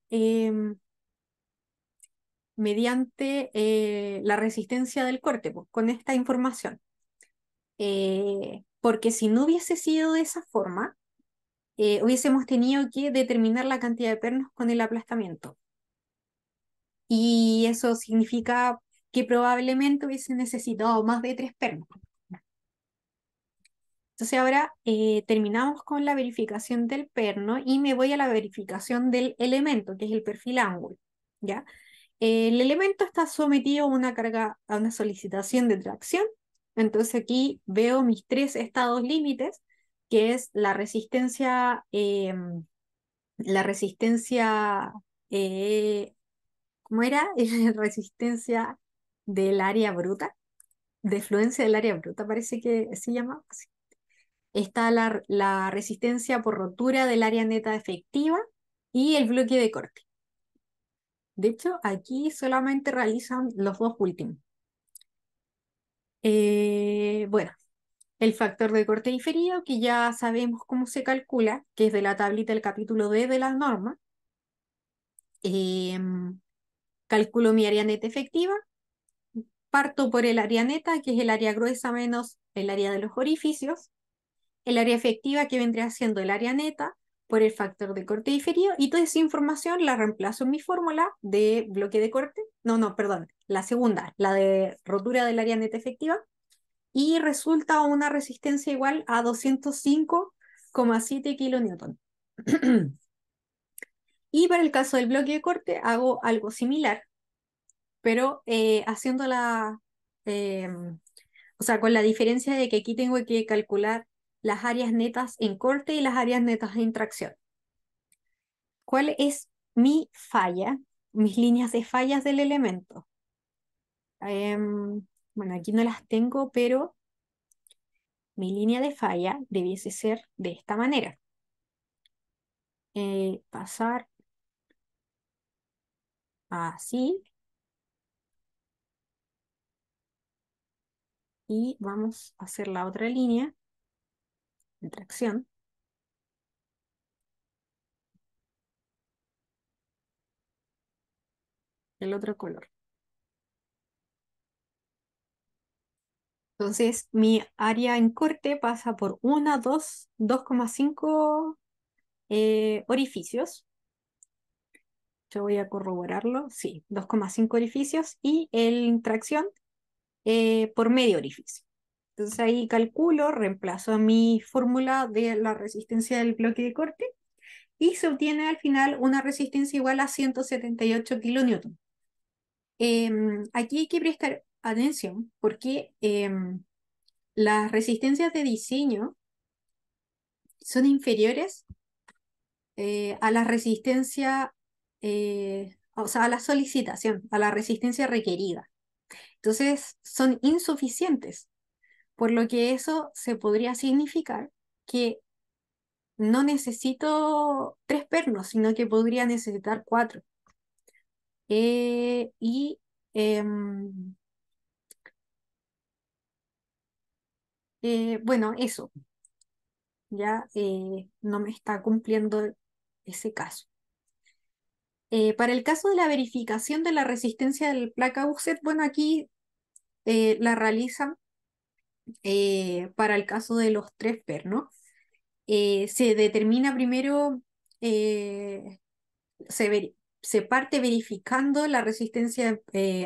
mediante la resistencia del corte, pues, con esta información. Porque si no hubiese sido de esa forma, hubiésemos tenido que determinar la cantidad de pernos con el aplastamiento. Y eso significa que probablemente hubiese necesitado más de 3 pernos. Entonces ahora terminamos con la verificación del perno y me voy a la verificación del elemento, que es el perfil ángulo, ¿ya? El elemento está sometido a una carga, a una solicitación de tracción. Entonces aquí veo mis 3 estados límites, que es ¿cómo era? Resistencia del área bruta, defluencia del área bruta, parece que se llama así. Está la resistencia por rotura del área neta efectiva y el bloque de corte. De hecho, aquí solamente realizan los 2 últimos. Bueno, el factor de corte diferido, que ya sabemos cómo se calcula, que es de la tablita del capítulo D de la norma. Calculo mi área neta efectiva, parto por el área neta, que es el área gruesa menos el área de los orificios, el área efectiva, que vendría siendo el área neta, por el factor de corte diferido, y toda esa información la reemplazo en mi fórmula de bloque de corte, perdón, la segunda, la de rotura del área neta efectiva, y resulta una resistencia igual a 205,7 kN. Y para el caso del bloque de corte hago algo similar, pero haciendo con la diferencia de que aquí tengo que calcular las áreas netas en corte y las áreas netas en tracción. ¿Cuál es mi falla? Mis líneas de fallas del elemento. Bueno, aquí no las tengo, pero mi línea de falla debiese ser de esta manera. Pasar así. Y vamos a hacer la otra línea de tracción. El otro color. Entonces mi área en corte pasa por 1, 2, 2,5 orificios. Yo voy a corroborarlo. Sí, 2,5 orificios. Y en tracción por medio orificio. Entonces ahí calculo, reemplazo mi fórmula de la resistencia del bloque de corte y se obtiene al final una resistencia igual a 178 kN. Aquí hay que prestar atención porque las resistencias de diseño son inferiores a la resistencia, a la solicitación, a la resistencia requerida. Entonces son insuficientes. Por lo que eso se podría significar que no necesito 3 pernos, sino que podría necesitar 4. Bueno, eso. Ya no me está cumpliendo ese caso. Para el caso de la verificación de la resistencia de la placa Buzet, bueno, aquí la realizan para el caso de los 3 pernos, se determina primero, se parte verificando la resistencia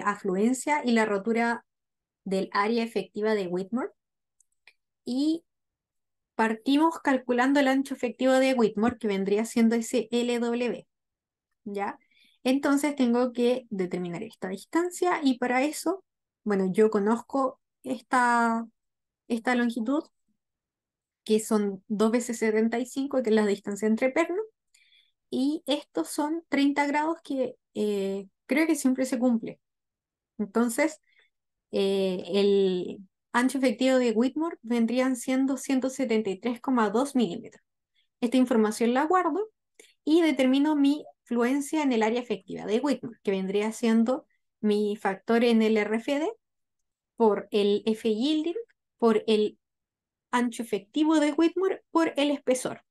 afluencia y la rotura del área efectiva de Whitmore, y partimos calculando el ancho efectivo de Whitmore, que vendría siendo ese LW, ¿ya? Entonces tengo que determinar esta distancia, y para eso, bueno, yo conozco esta longitud, que son 2 veces 75, que es la distancia entre pernos, y estos son 30 grados que creo que siempre se cumple. Entonces, el ancho efectivo de Whitmore vendrían siendo 173,2 milímetros. Esta información la guardo y determino mi fluencia en el área efectiva de Whitmore, que vendría siendo mi factor en el RFD, por el F-yielding, por el ancho efectivo de Whitmore, por el espesor.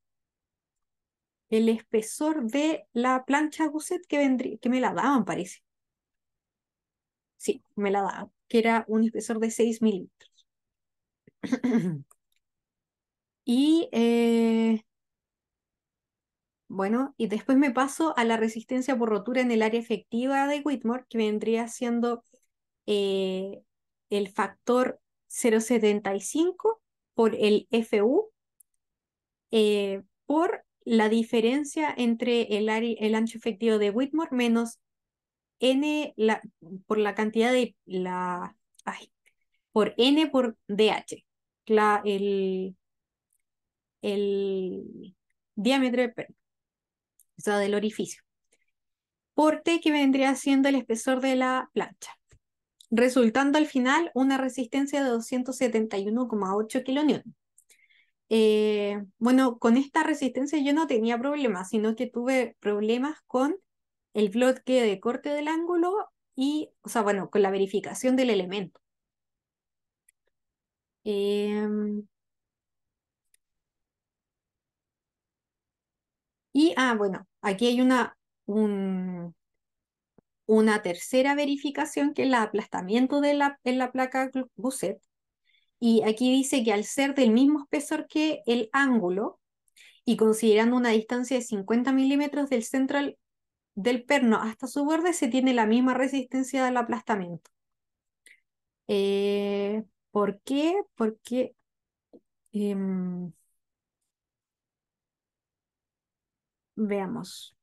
El espesor de la plancha Gusset que me la daban, parece. Sí, me la daba, que era un espesor de 6 milímetros. Y bueno, y después me paso a la resistencia por rotura en el área efectiva de Whitmore, que vendría siendo el factor 0.75 por el FU por la diferencia entre el ancho efectivo de Whitmore menos N por la cantidad de la... Ay, por N por DH, el diámetro o sea, del orificio, por T, que vendría siendo el espesor de la plancha, resultando al final una resistencia de 271,8 kilonewton. Bueno, con esta resistencia yo no tenía problemas, sino que tuve problemas con el bloque de corte del ángulo y, o sea, bueno, con la verificación del elemento. Y, bueno, aquí hay una tercera verificación, que es el aplastamiento de la placa Gusset. Y aquí dice que al ser del mismo espesor que el ángulo y considerando una distancia de 50 milímetros del centro del perno hasta su borde, se tiene la misma resistencia al aplastamiento. ¿Por qué? Porque... veamos.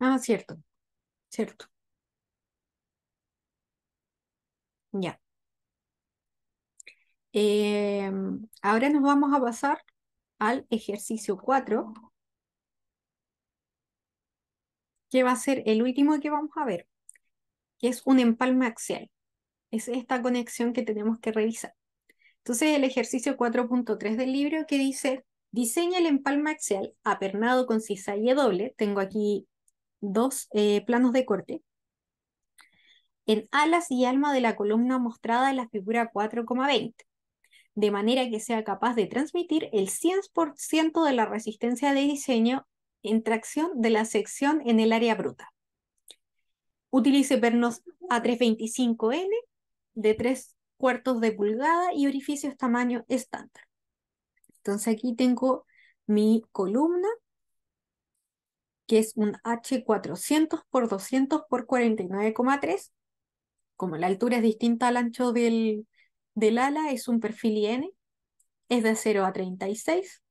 Ah, cierto, cierto. Ya. Ahora nos vamos a pasar al ejercicio 4, que va a ser el último que vamos a ver, que es un empalme axial. Es esta conexión que tenemos que revisar. Entonces, el ejercicio 4.3 del libro, que dice: diseña el empalme axial apernado con cizalla doble. Tengo aquí dos planos de corte, en alas y alma de la columna mostrada en la figura 4.20, de manera que sea capaz de transmitir el 100% de la resistencia de diseño en tracción de la sección en el área bruta. Utilice pernos A325N de 3/4 de pulgada y orificios tamaño estándar. Entonces aquí tengo mi columna, que es un H400 por 200 por 49,3. Como la altura es distinta al ancho del ala, es un perfil IN, es de 0 a 36,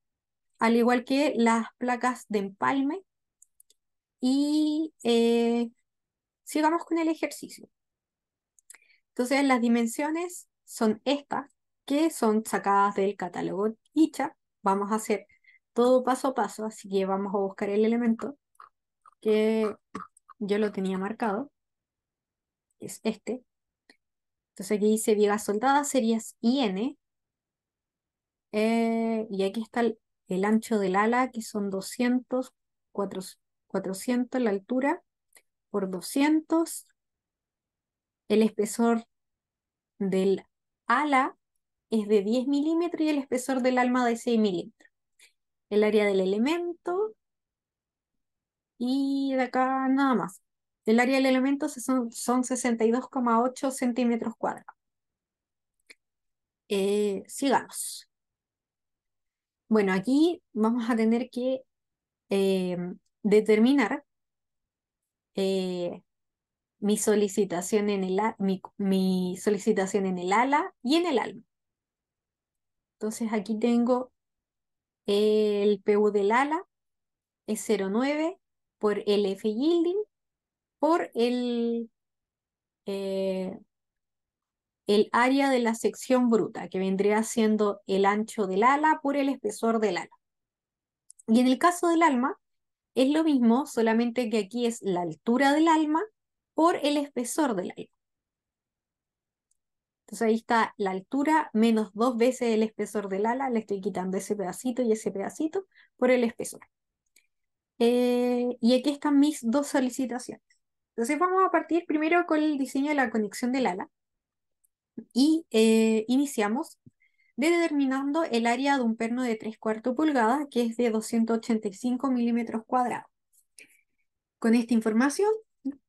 al igual que las placas de empalme. Y sigamos con el ejercicio. Entonces las dimensiones son estas, que son sacadas del catálogo ICHA. Vamos a hacer todo paso a paso, así que vamos a buscar el elemento que yo lo tenía marcado, es este. Entonces aquí dice vigas soldadas, series IN, y aquí está el ancho del ala, que son 200, 400 la altura por 200, el espesor del ala es de 10 milímetros y el espesor del alma de 6 milímetros, el área del elemento, y de acá nada más. El área del elemento son 62,8 centímetros cuadrados. Sigamos. Bueno, aquí vamos a tener que determinar mi solicitación en mi solicitación en el ala y en el alma. Entonces aquí tengo el PU del ala, es 0,9 por el F yielding por el área de la sección bruta, que vendría siendo el ancho del ala por el espesor del ala. Y en el caso del alma es lo mismo, solamente que aquí es la altura del alma por el espesor del alma. Entonces ahí está la altura menos 2 veces el espesor del ala, le estoy quitando ese pedacito y ese pedacito por el espesor. Y aquí están mis dos solicitaciones. Entonces vamos a partir primero con el diseño de la conexión del ala y iniciamos determinando el área de un perno de 3/4 pulgadas, que es de 285 milímetros cuadrados. Con esta información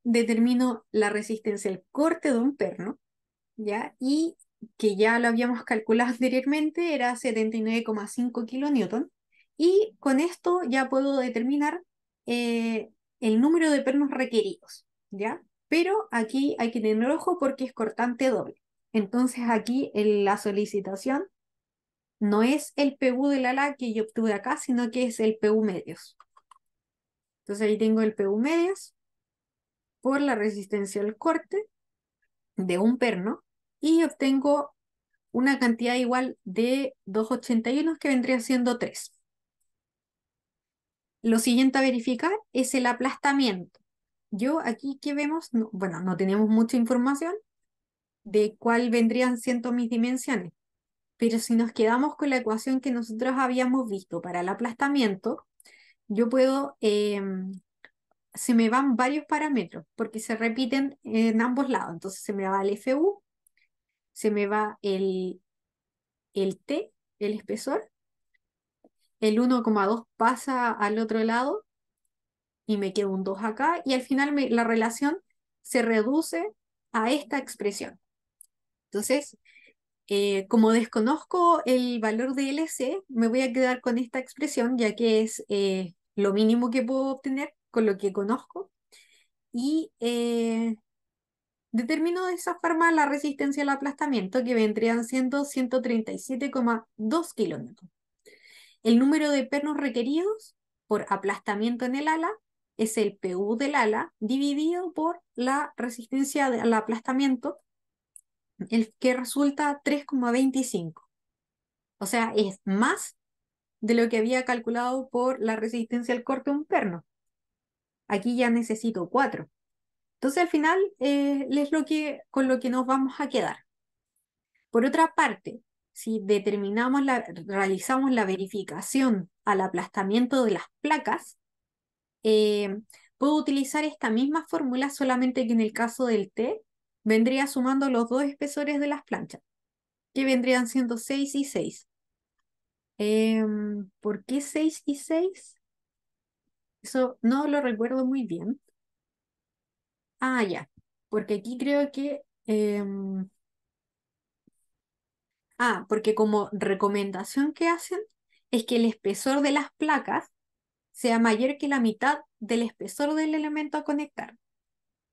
determino la resistencia al corte de un perno, ¿ya? Y que ya lo habíamos calculado anteriormente, era 79,5 kilonewton. Y con esto ya puedo determinar el número de pernos requeridos, ¿ya? Pero aquí hay que tener ojo porque es cortante doble. Entonces aquí en la solicitación no es el PU del ala que yo obtuve acá, sino que es el PU medios. Entonces ahí tengo el PU medios por la resistencia al corte de un perno y obtengo una cantidad igual de 281 que vendría siendo 3. Lo siguiente a verificar es el aplastamiento. Yo aquí que vemos, no, bueno, no tenemos mucha información de cuál vendrían siendo mis dimensiones, pero si nos quedamos con la ecuación que nosotros habíamos visto para el aplastamiento, yo puedo, se me van varios parámetros, porque se repiten en ambos lados, entonces se me va el FU, se me va el T, el espesor, el 1,2 pasa al otro lado, y me queda un 2 acá, y al final la relación se reduce a esta expresión. Entonces, como desconozco el valor de LC, me voy a quedar con esta expresión, ya que es lo mínimo que puedo obtener con lo que conozco, y determino de esa forma la resistencia al aplastamiento, que vendrían siendo 137,2 kilonewtons. El número de pernos requeridos por aplastamiento en el ala es el PU del ala dividido por la resistencia al aplastamiento, el que resulta 3,25. O sea, es más de lo que había calculado por la resistencia al corte de un perno. Aquí ya necesito 4. Entonces al final es lo que, con lo que nos vamos a quedar. Por otra parte, si determinamos realizamos la verificación al aplastamiento de las placas, puedo utilizar esta misma fórmula, solamente que en el caso del T, vendría sumando los dos espesores de las planchas, que vendrían siendo 6 y 6. ¿Por qué 6 y 6? Eso no lo recuerdo muy bien. Ah, ya, porque aquí creo que... porque como recomendación que hacen es que el espesor de las placas sea mayor que la mitad del espesor del elemento a conectar.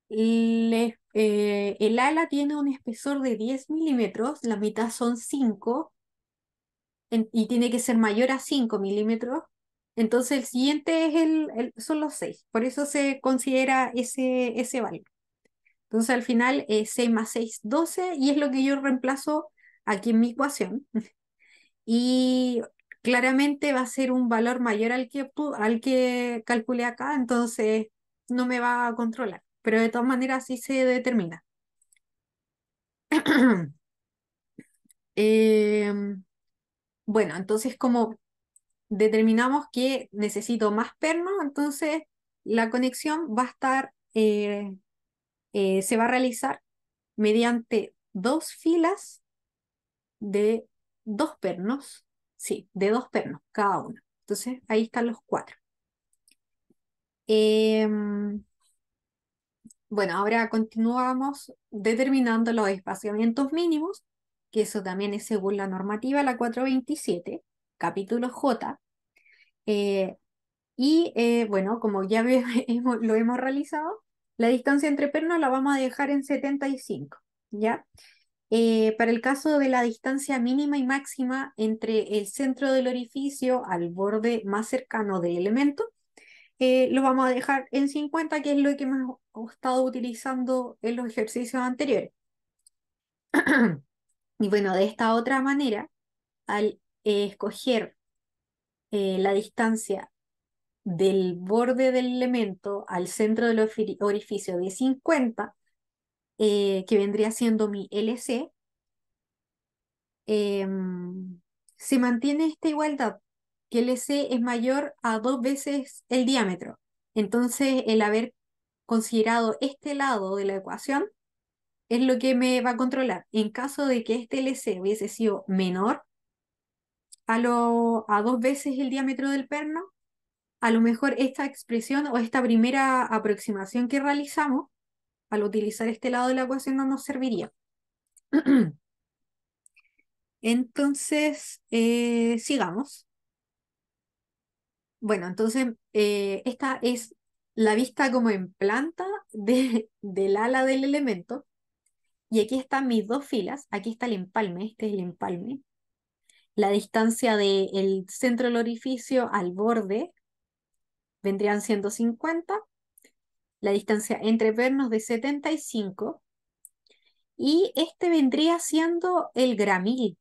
El ala tiene un espesor de 10 milímetros, la mitad son 5, y tiene que ser mayor a 5 milímetros, entonces el siguiente es son los 6, por eso se considera ese valor. Entonces al final 6 más 6, 12, y es lo que yo reemplazo aquí en mi ecuación, y claramente va a ser un valor mayor al que calculé acá, entonces no me va a controlar, pero de todas maneras sí se determina. Bueno, entonces como determinamos que necesito más pernos, entonces la conexión va a estar, se va a realizar mediante dos filas de dos pernos, sí, de dos pernos cada uno. Entonces ahí están los 4. Bueno, ahora continuamos determinando los espaciamientos mínimos, que eso también es según la normativa, la 427, capítulo J. Bueno, como ya lo hemos realizado, la distancia entre pernos la vamos a dejar en 75, ¿ya? Para el caso de la distancia mínima y máxima entre el centro del orificio al borde más cercano del elemento, lo vamos a dejar en 50, que es lo que hemos estado utilizando en los ejercicios anteriores. Y bueno, de esta otra manera, al escoger la distancia del borde del elemento al centro del orificio de 50, que vendría siendo mi LC, se mantiene esta igualdad, que LC es mayor a 2 veces el diámetro. Entonces el haber considerado este lado de la ecuación, es lo que me va a controlar. En caso de que este LC hubiese sido menor a dos veces el diámetro del perno, a lo mejor esta expresión o esta primera aproximación que realizamos al utilizar este lado de la ecuación no nos serviría. Entonces, sigamos. Bueno, entonces esta es la vista como en planta del ala del elemento. Y aquí están mis dos filas. Aquí está el empalme, este es el empalme. La distancia del centro del orificio al borde vendrían 150. La distancia entre pernos de 75. Y este vendría siendo el gramil,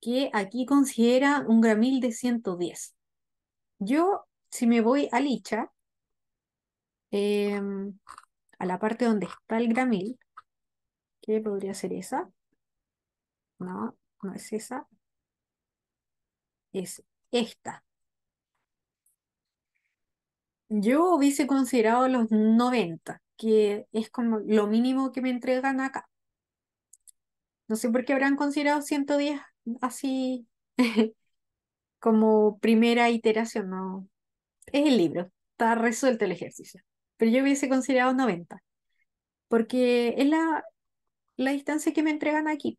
que aquí considera un gramil de 110. Yo, si me voy al ICHA, a la parte donde está el gramil, que podría ser esa. No, no es esa. Es esta. Yo hubiese considerado los 90, que es como lo mínimo que me entregan acá. No sé por qué habrán considerado 110 así como primera iteración, no. Es el libro, está resuelto el ejercicio. Pero yo hubiese considerado 90, porque es la distancia que me entregan aquí,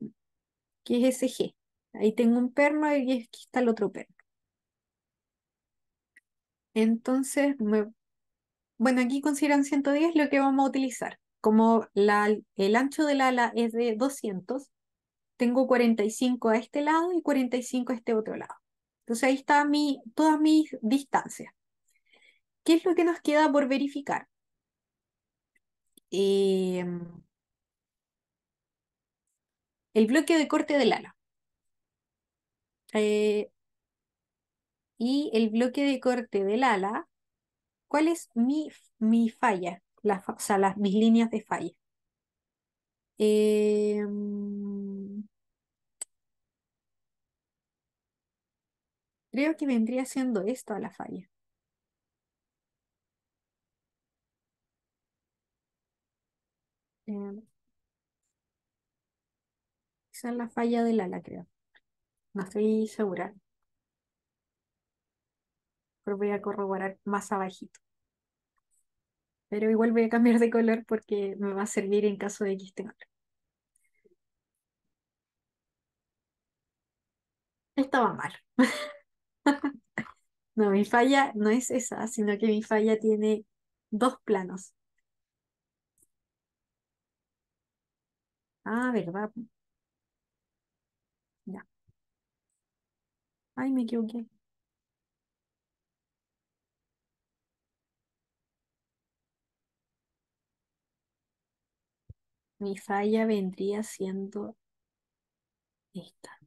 que es ese G. Ahí tengo un perno y aquí está el otro perno. Entonces, bueno, aquí consideran 110 lo que vamos a utilizar. Como el ancho del ala es de 200, tengo 45 a este lado y 45 a este otro lado. Entonces ahí están todas mis distancias. ¿Qué es lo que nos queda por verificar? El bloque de corte del ala. Y el bloque de corte del ala, ¿cuál es mi falla? Mis líneas de falla. Creo que vendría siendo esto a la falla. Esa es la falla del ala, creo. No estoy segura. Pero voy a corroborar más abajito. Pero igual voy a cambiar de color porque me va a servir en caso de que esté mal. Estaba mal. No, mi falla no es esa, sino que mi falla tiene dos planos. Ah, ¿verdad? Ya. Ay, me equivoqué. Mi falla vendría siendo esta.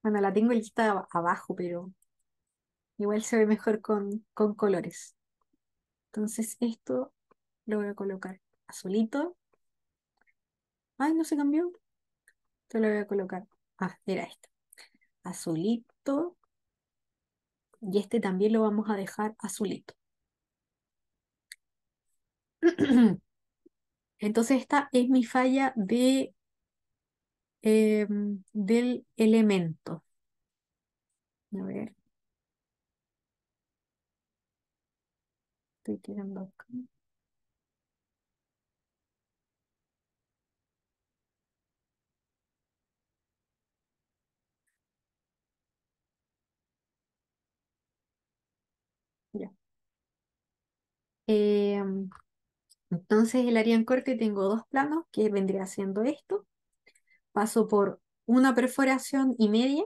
Bueno, la tengo lista abajo, pero igual se ve mejor con colores. Entonces esto lo voy a colocar azulito. Ay, no se cambió. Esto lo voy a colocar. Ah, era esta. Azulito. Y este también lo vamos a dejar azulito. Entonces esta es mi falla del elemento. A ver. Estoy tirando acá. Ya. Entonces el área en corte tengo dos planos, que vendría siendo esto. Paso por una perforación y media.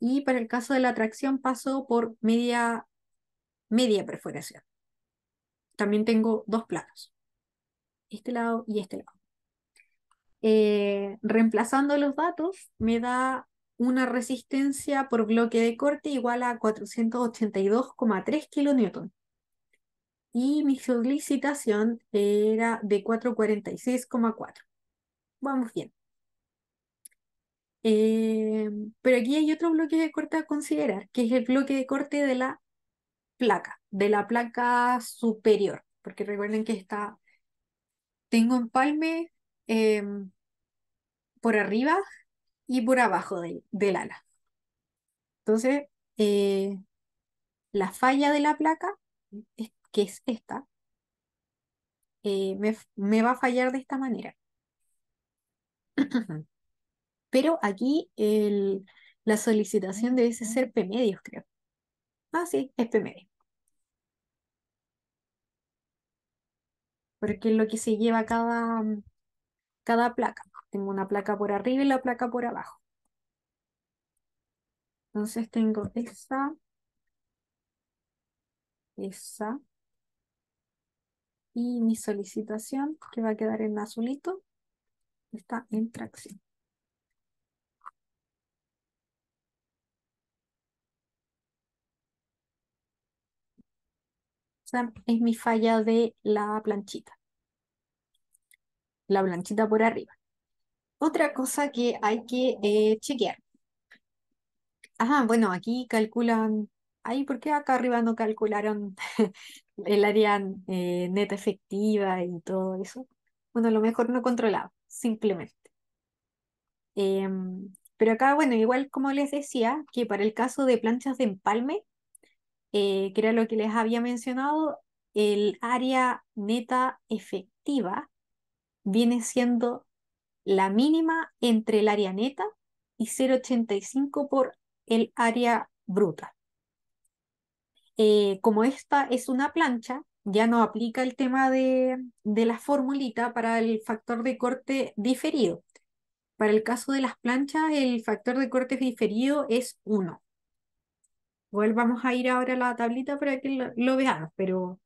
Y para el caso de la tracción paso por media perforación. También tengo dos planos, este lado y este lado. Reemplazando los datos me da una resistencia por bloque de corte igual a 482,3 kN y mi solicitación era de 446,4. Vamos bien. Pero aquí hay otro bloque de corte a considerar, que es el bloque de corte de la placa superior, porque recuerden que está, tengo empalme por arriba y por abajo del ala. Entonces, la falla de la placa, que es esta, me va a fallar de esta manera. Pero aquí la solicitación debe ser P medios, creo. Ah, sí, es P medio. Porque es lo que se lleva cada placa. Tengo una placa por arriba y la placa por abajo. Entonces tengo esa, y mi solicitación, que va a quedar en azulito, está en tracción. O sea, es mi falla de la planchita por arriba. Otra cosa que hay que chequear. Ajá, bueno, aquí calculan. Ay, ¿por qué acá arriba no calcularon el área neta efectiva y todo eso? Bueno, a lo mejor no controlado, simplemente. Pero acá, bueno, igual como les decía, que para el caso de planchas de empalme, que era lo que les había mencionado, el área neta efectiva viene siendo la mínima entre el área neta y 0,85 por el área bruta. Como esta es una plancha, ya no aplica el tema de la formulita para el factor de corte diferido. Para el caso de las planchas, el factor de corte diferido es 1. Igual vamos a ir ahora a la tablita para que lo veamos, pero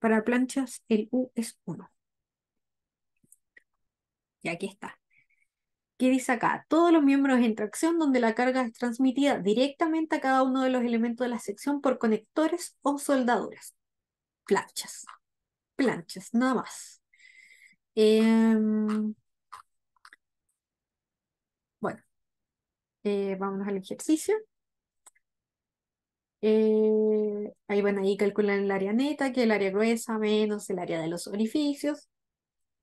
para planchas el U es 1. Y aquí está. ¿Qué dice acá? Todos los miembros en tracción donde la carga es transmitida directamente a cada uno de los elementos de la sección por conectores o soldaduras. Planchas. Planchas, nada más. Bueno. Vámonos al ejercicio. Ahí van ahí calculan el área neta, que el área gruesa menos el área de los orificios.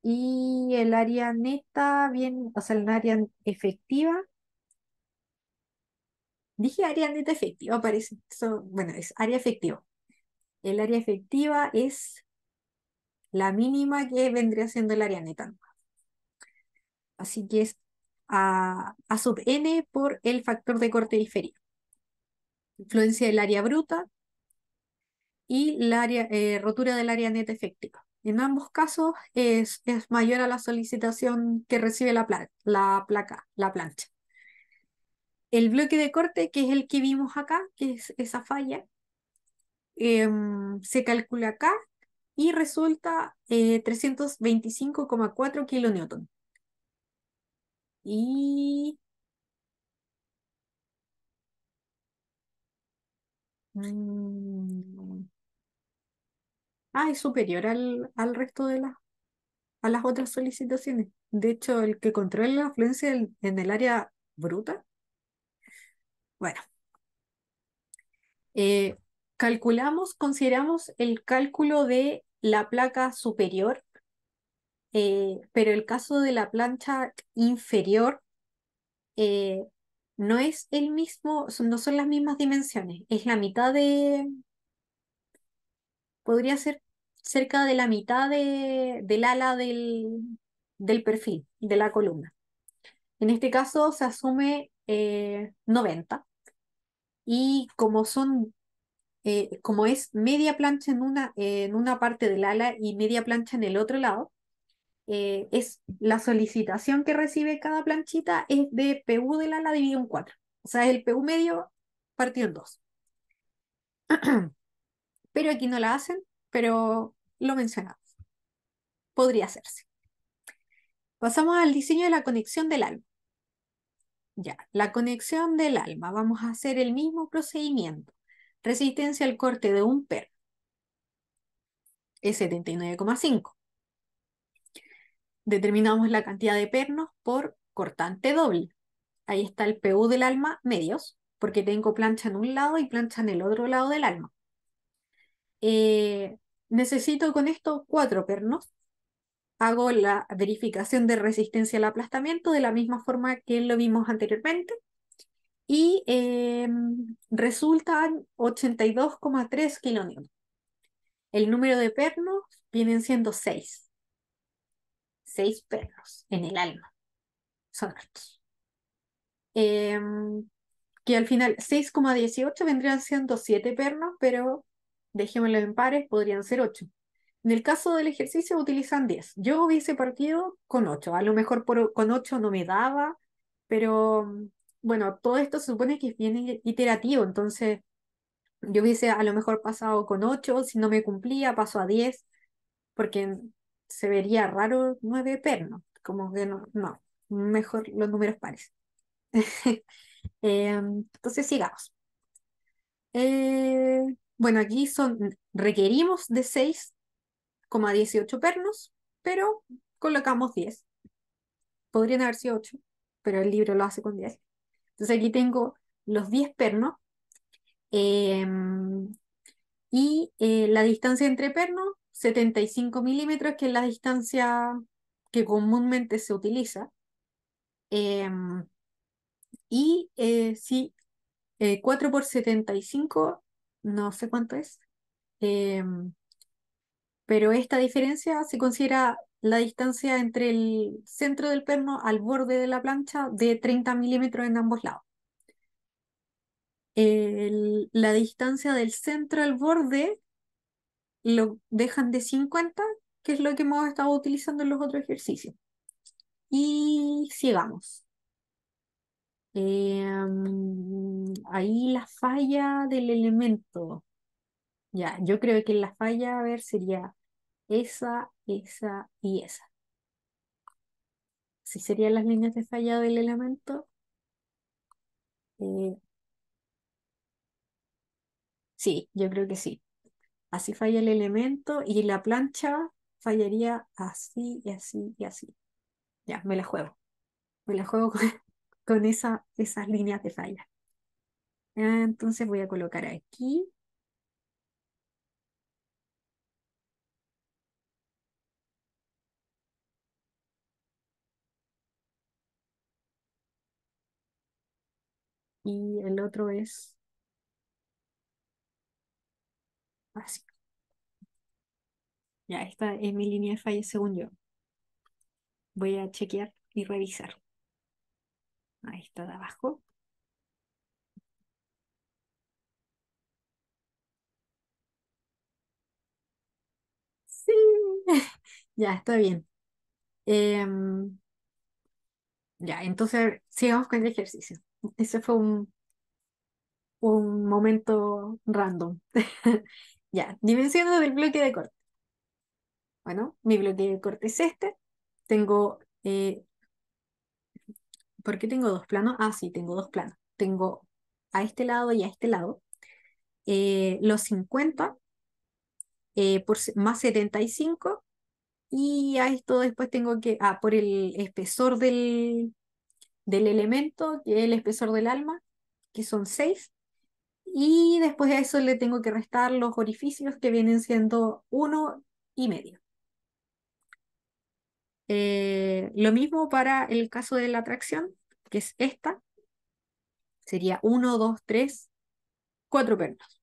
Y el área neta, bien, o sea, el área efectiva. Dije área neta efectiva, parece. So, bueno, es área efectiva. El área efectiva es la mínima que vendría siendo el área neta. Así que es a sub n por el factor de corte diferido. Influencia del área bruta y la área, rotura del área neta efectiva. En ambos casos es mayor a la solicitación que recibe la plancha. El bloque de corte, que es el que vimos acá, que es esa falla, se calcula acá y resulta 325,4 kilonewton. Y... Ah, es superior al resto de las otras solicitaciones. De hecho, el que controla la afluencia en el área bruta. Bueno. Consideramos el cálculo de la placa superior, pero el caso de la plancha inferior no es el mismo, no son las mismas dimensiones. Es la mitad de... Podría ser cerca de la mitad del ala del perfil, de la columna. En este caso se asume 90. Y como es media plancha en una parte del ala y media plancha en el otro lado, es la solicitación que recibe cada planchita es de PU del ala dividido en 4. O sea, es el PU medio partido en 2. Pero aquí no la hacen, pero lo mencionamos. Podría hacerse. Pasamos al diseño de la conexión del alma. Ya, la conexión del alma. Vamos a hacer el mismo procedimiento. Resistencia al corte de 1 Per. Es 79,5. Determinamos la cantidad de pernos por cortante doble. Ahí está el PU del alma medios, porque tengo plancha en un lado y plancha en el otro lado del alma. Necesito con esto 4 pernos. Hago la verificación de resistencia al aplastamiento de la misma forma que lo vimos anteriormente. Y resultan 82,3 kilonewtons. El número de pernos vienen siendo 6. 6 pernos en el alma. Son hartos. Que al final 6,18 vendrían siendo 7 pernos, pero dejémoslo en pares, podrían ser 8. En el caso del ejercicio utilizan 10. Yo hubiese partido con 8. A lo mejor con 8 no me daba, pero bueno, todo esto se supone que es bien iterativo, entonces yo hubiese a lo mejor pasado con 8, si no me cumplía paso a 10, porque se vería raro 9 pernos, como que no, mejor los números pares. Entonces sigamos. Bueno, aquí requerimos de 6,18 pernos, pero colocamos 10. Podrían haber sido 8, pero el libro lo hace con 10. Entonces aquí tengo los 10 pernos. La distancia entre pernos, 75 milímetros, que es la distancia que comúnmente se utiliza. Si 4 por 75, no sé cuánto es, pero esta diferencia se considera la distancia entre el centro del perno al borde de la plancha de 30 milímetros en ambos lados. La distancia del centro al borde lo dejan de 50, que es lo que hemos estado utilizando en los otros ejercicios. Y sigamos. Ahí la falla del elemento. Ya, yo creo que la falla, a ver, sería esa, esa y esa. Si serían las líneas de falla del elemento. Sí, yo creo que sí. Así falla el elemento y la plancha fallaría así y así y así. Ya, me la juego. Me la juego con esas líneas de falla. Entonces voy a colocar aquí. Y el otro es así. Ya, esta es mi línea de falla según yo. Voy a chequear y revisar. Ahí está de abajo. Sí, ya está bien. Ya, entonces sigamos con el ejercicio. Ese fue un momento random. Ya, dimensiones del bloque de corte. Bueno, mi bloque de corte es este. Tengo... ¿por qué tengo 2 planos? Ah, sí, tengo 2 planos. Tengo a este lado y a este lado. Los 50 más 75. Y a esto después tengo que... Ah, por el espesor del elemento, que es el espesor del alma, que son 6. Y después de eso le tengo que restar los orificios, que vienen siendo 1,5. Lo mismo para el caso de la tracción, que es esta. Sería 1, 2, 3, 4 pernos.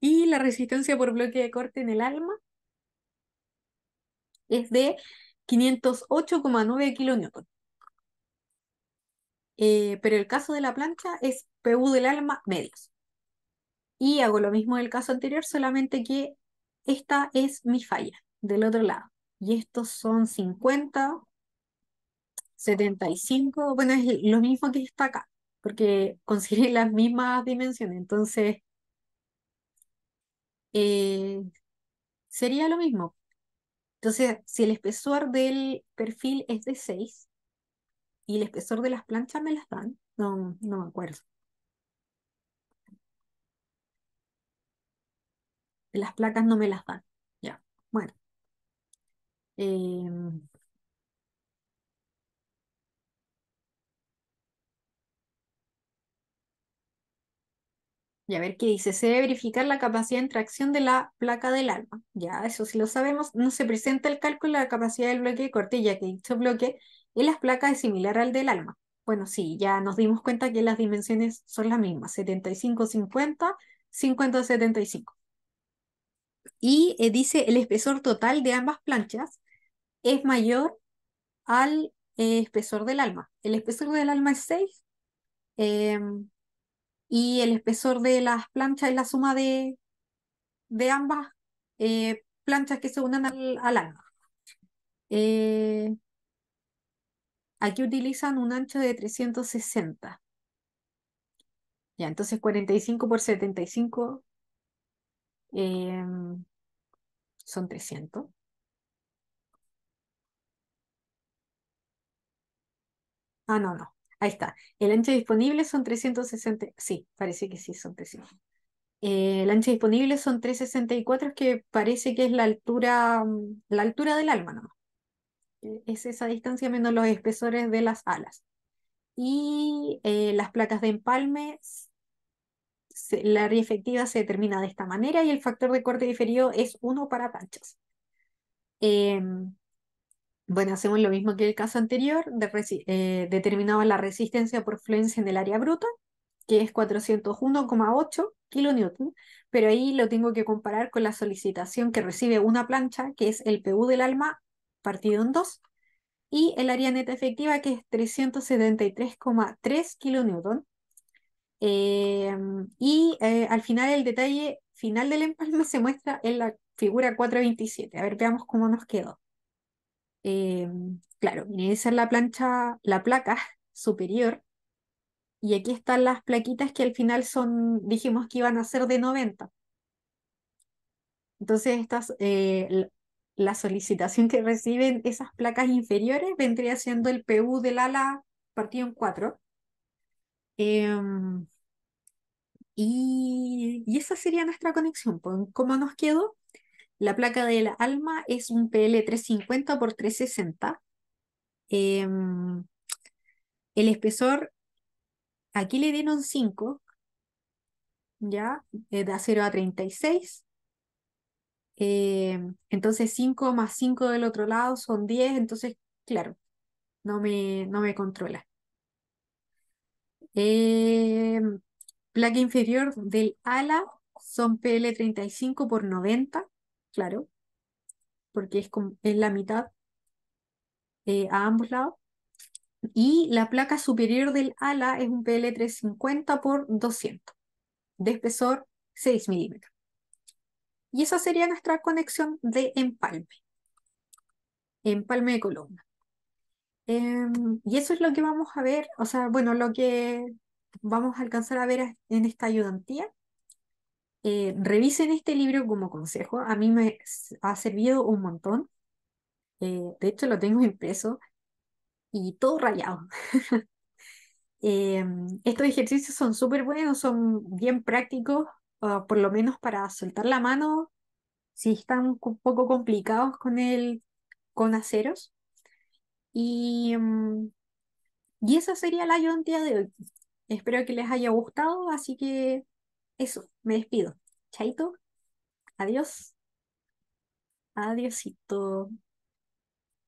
Y la resistencia por bloque de corte en el alma es de 508,9 kilonewton. Pero el caso de la plancha es PU del alma medios. Y hago lo mismo del caso anterior, solamente que esta es mi falla del otro lado. Y estos son 50, 75, bueno, es lo mismo que está acá, porque consideré las mismas dimensiones, entonces sería lo mismo. Entonces, si el espesor del perfil es de 6, y el espesor de las planchas me las dan, no me acuerdo. Las placas no me las dan, ya, bueno. Y a ver qué dice, se debe verificar la capacidad en tracción de la placa del alma. Ya, eso sí lo sabemos. No se presenta el cálculo de la capacidad del bloque de corte, ya que dicho bloque en las placas es similar al del alma. Bueno, sí, ya nos dimos cuenta que las dimensiones son las mismas, 75-50, 50-75. Y dice, el espesor total de ambas planchas es mayor al espesor del alma. El espesor del alma es 6. Y el espesor de las planchas es la suma de ambas planchas que se unan al alma. Aquí utilizan un ancho de 360. Ya, entonces 45 por 75 son 300. Ah, no, no. Ahí está. El ancho disponible son 360. Sí, parece que sí son 300. El ancho disponible son 364, que parece que es la altura del alma, ¿no? Es esa distancia menos los espesores de las alas. Y las placas de empalme, la área efectiva se determina de esta manera y el factor de corte diferido es 1 para planchas. Bueno, hacemos lo mismo que el caso anterior, determinaba la resistencia por fluencia en el área bruta, que es 401,8 kN, pero ahí lo tengo que comparar con la solicitación que recibe una plancha, que es el PU del alma partido en 2, y el área neta efectiva, que es 373,3 kN. Al final el detalle final del empalme se muestra en la figura 427. A ver, veamos cómo nos quedó. Claro, esa es la placa superior, y aquí están las plaquitas que al final son, dijimos que iban a ser de 90. Entonces la solicitación que reciben esas placas inferiores vendría siendo el PU del ala partido en 4. Y esa sería nuestra conexión. ¿Cómo nos quedó? La placa del alma es un PL350 por 360. El espesor, aquí le dieron 5, ya, de A0A36. Entonces 5 más 5 del otro lado son 10, entonces, claro, no me controla. Placa inferior del ala son PL35 por 90. Claro, porque es la mitad a ambos lados. Y la placa superior del ala es un PL350 por 200, de espesor 6 milímetros. Y esa sería nuestra conexión de empalme. Empalme de columna. Y eso es lo que vamos a ver, o sea, bueno, lo que vamos a alcanzar a ver en esta ayudantía. Revisen este libro como consejo, a mí me ha servido un montón, de hecho lo tengo impreso y todo rayado. Estos ejercicios son súper buenos, son bien prácticos, por lo menos para soltar la mano, si están un poco complicados con aceros. Y esa sería la ayudantía de hoy. Espero que les haya gustado, así que... eso, me despido. Chaito. Adiós. Adiósito.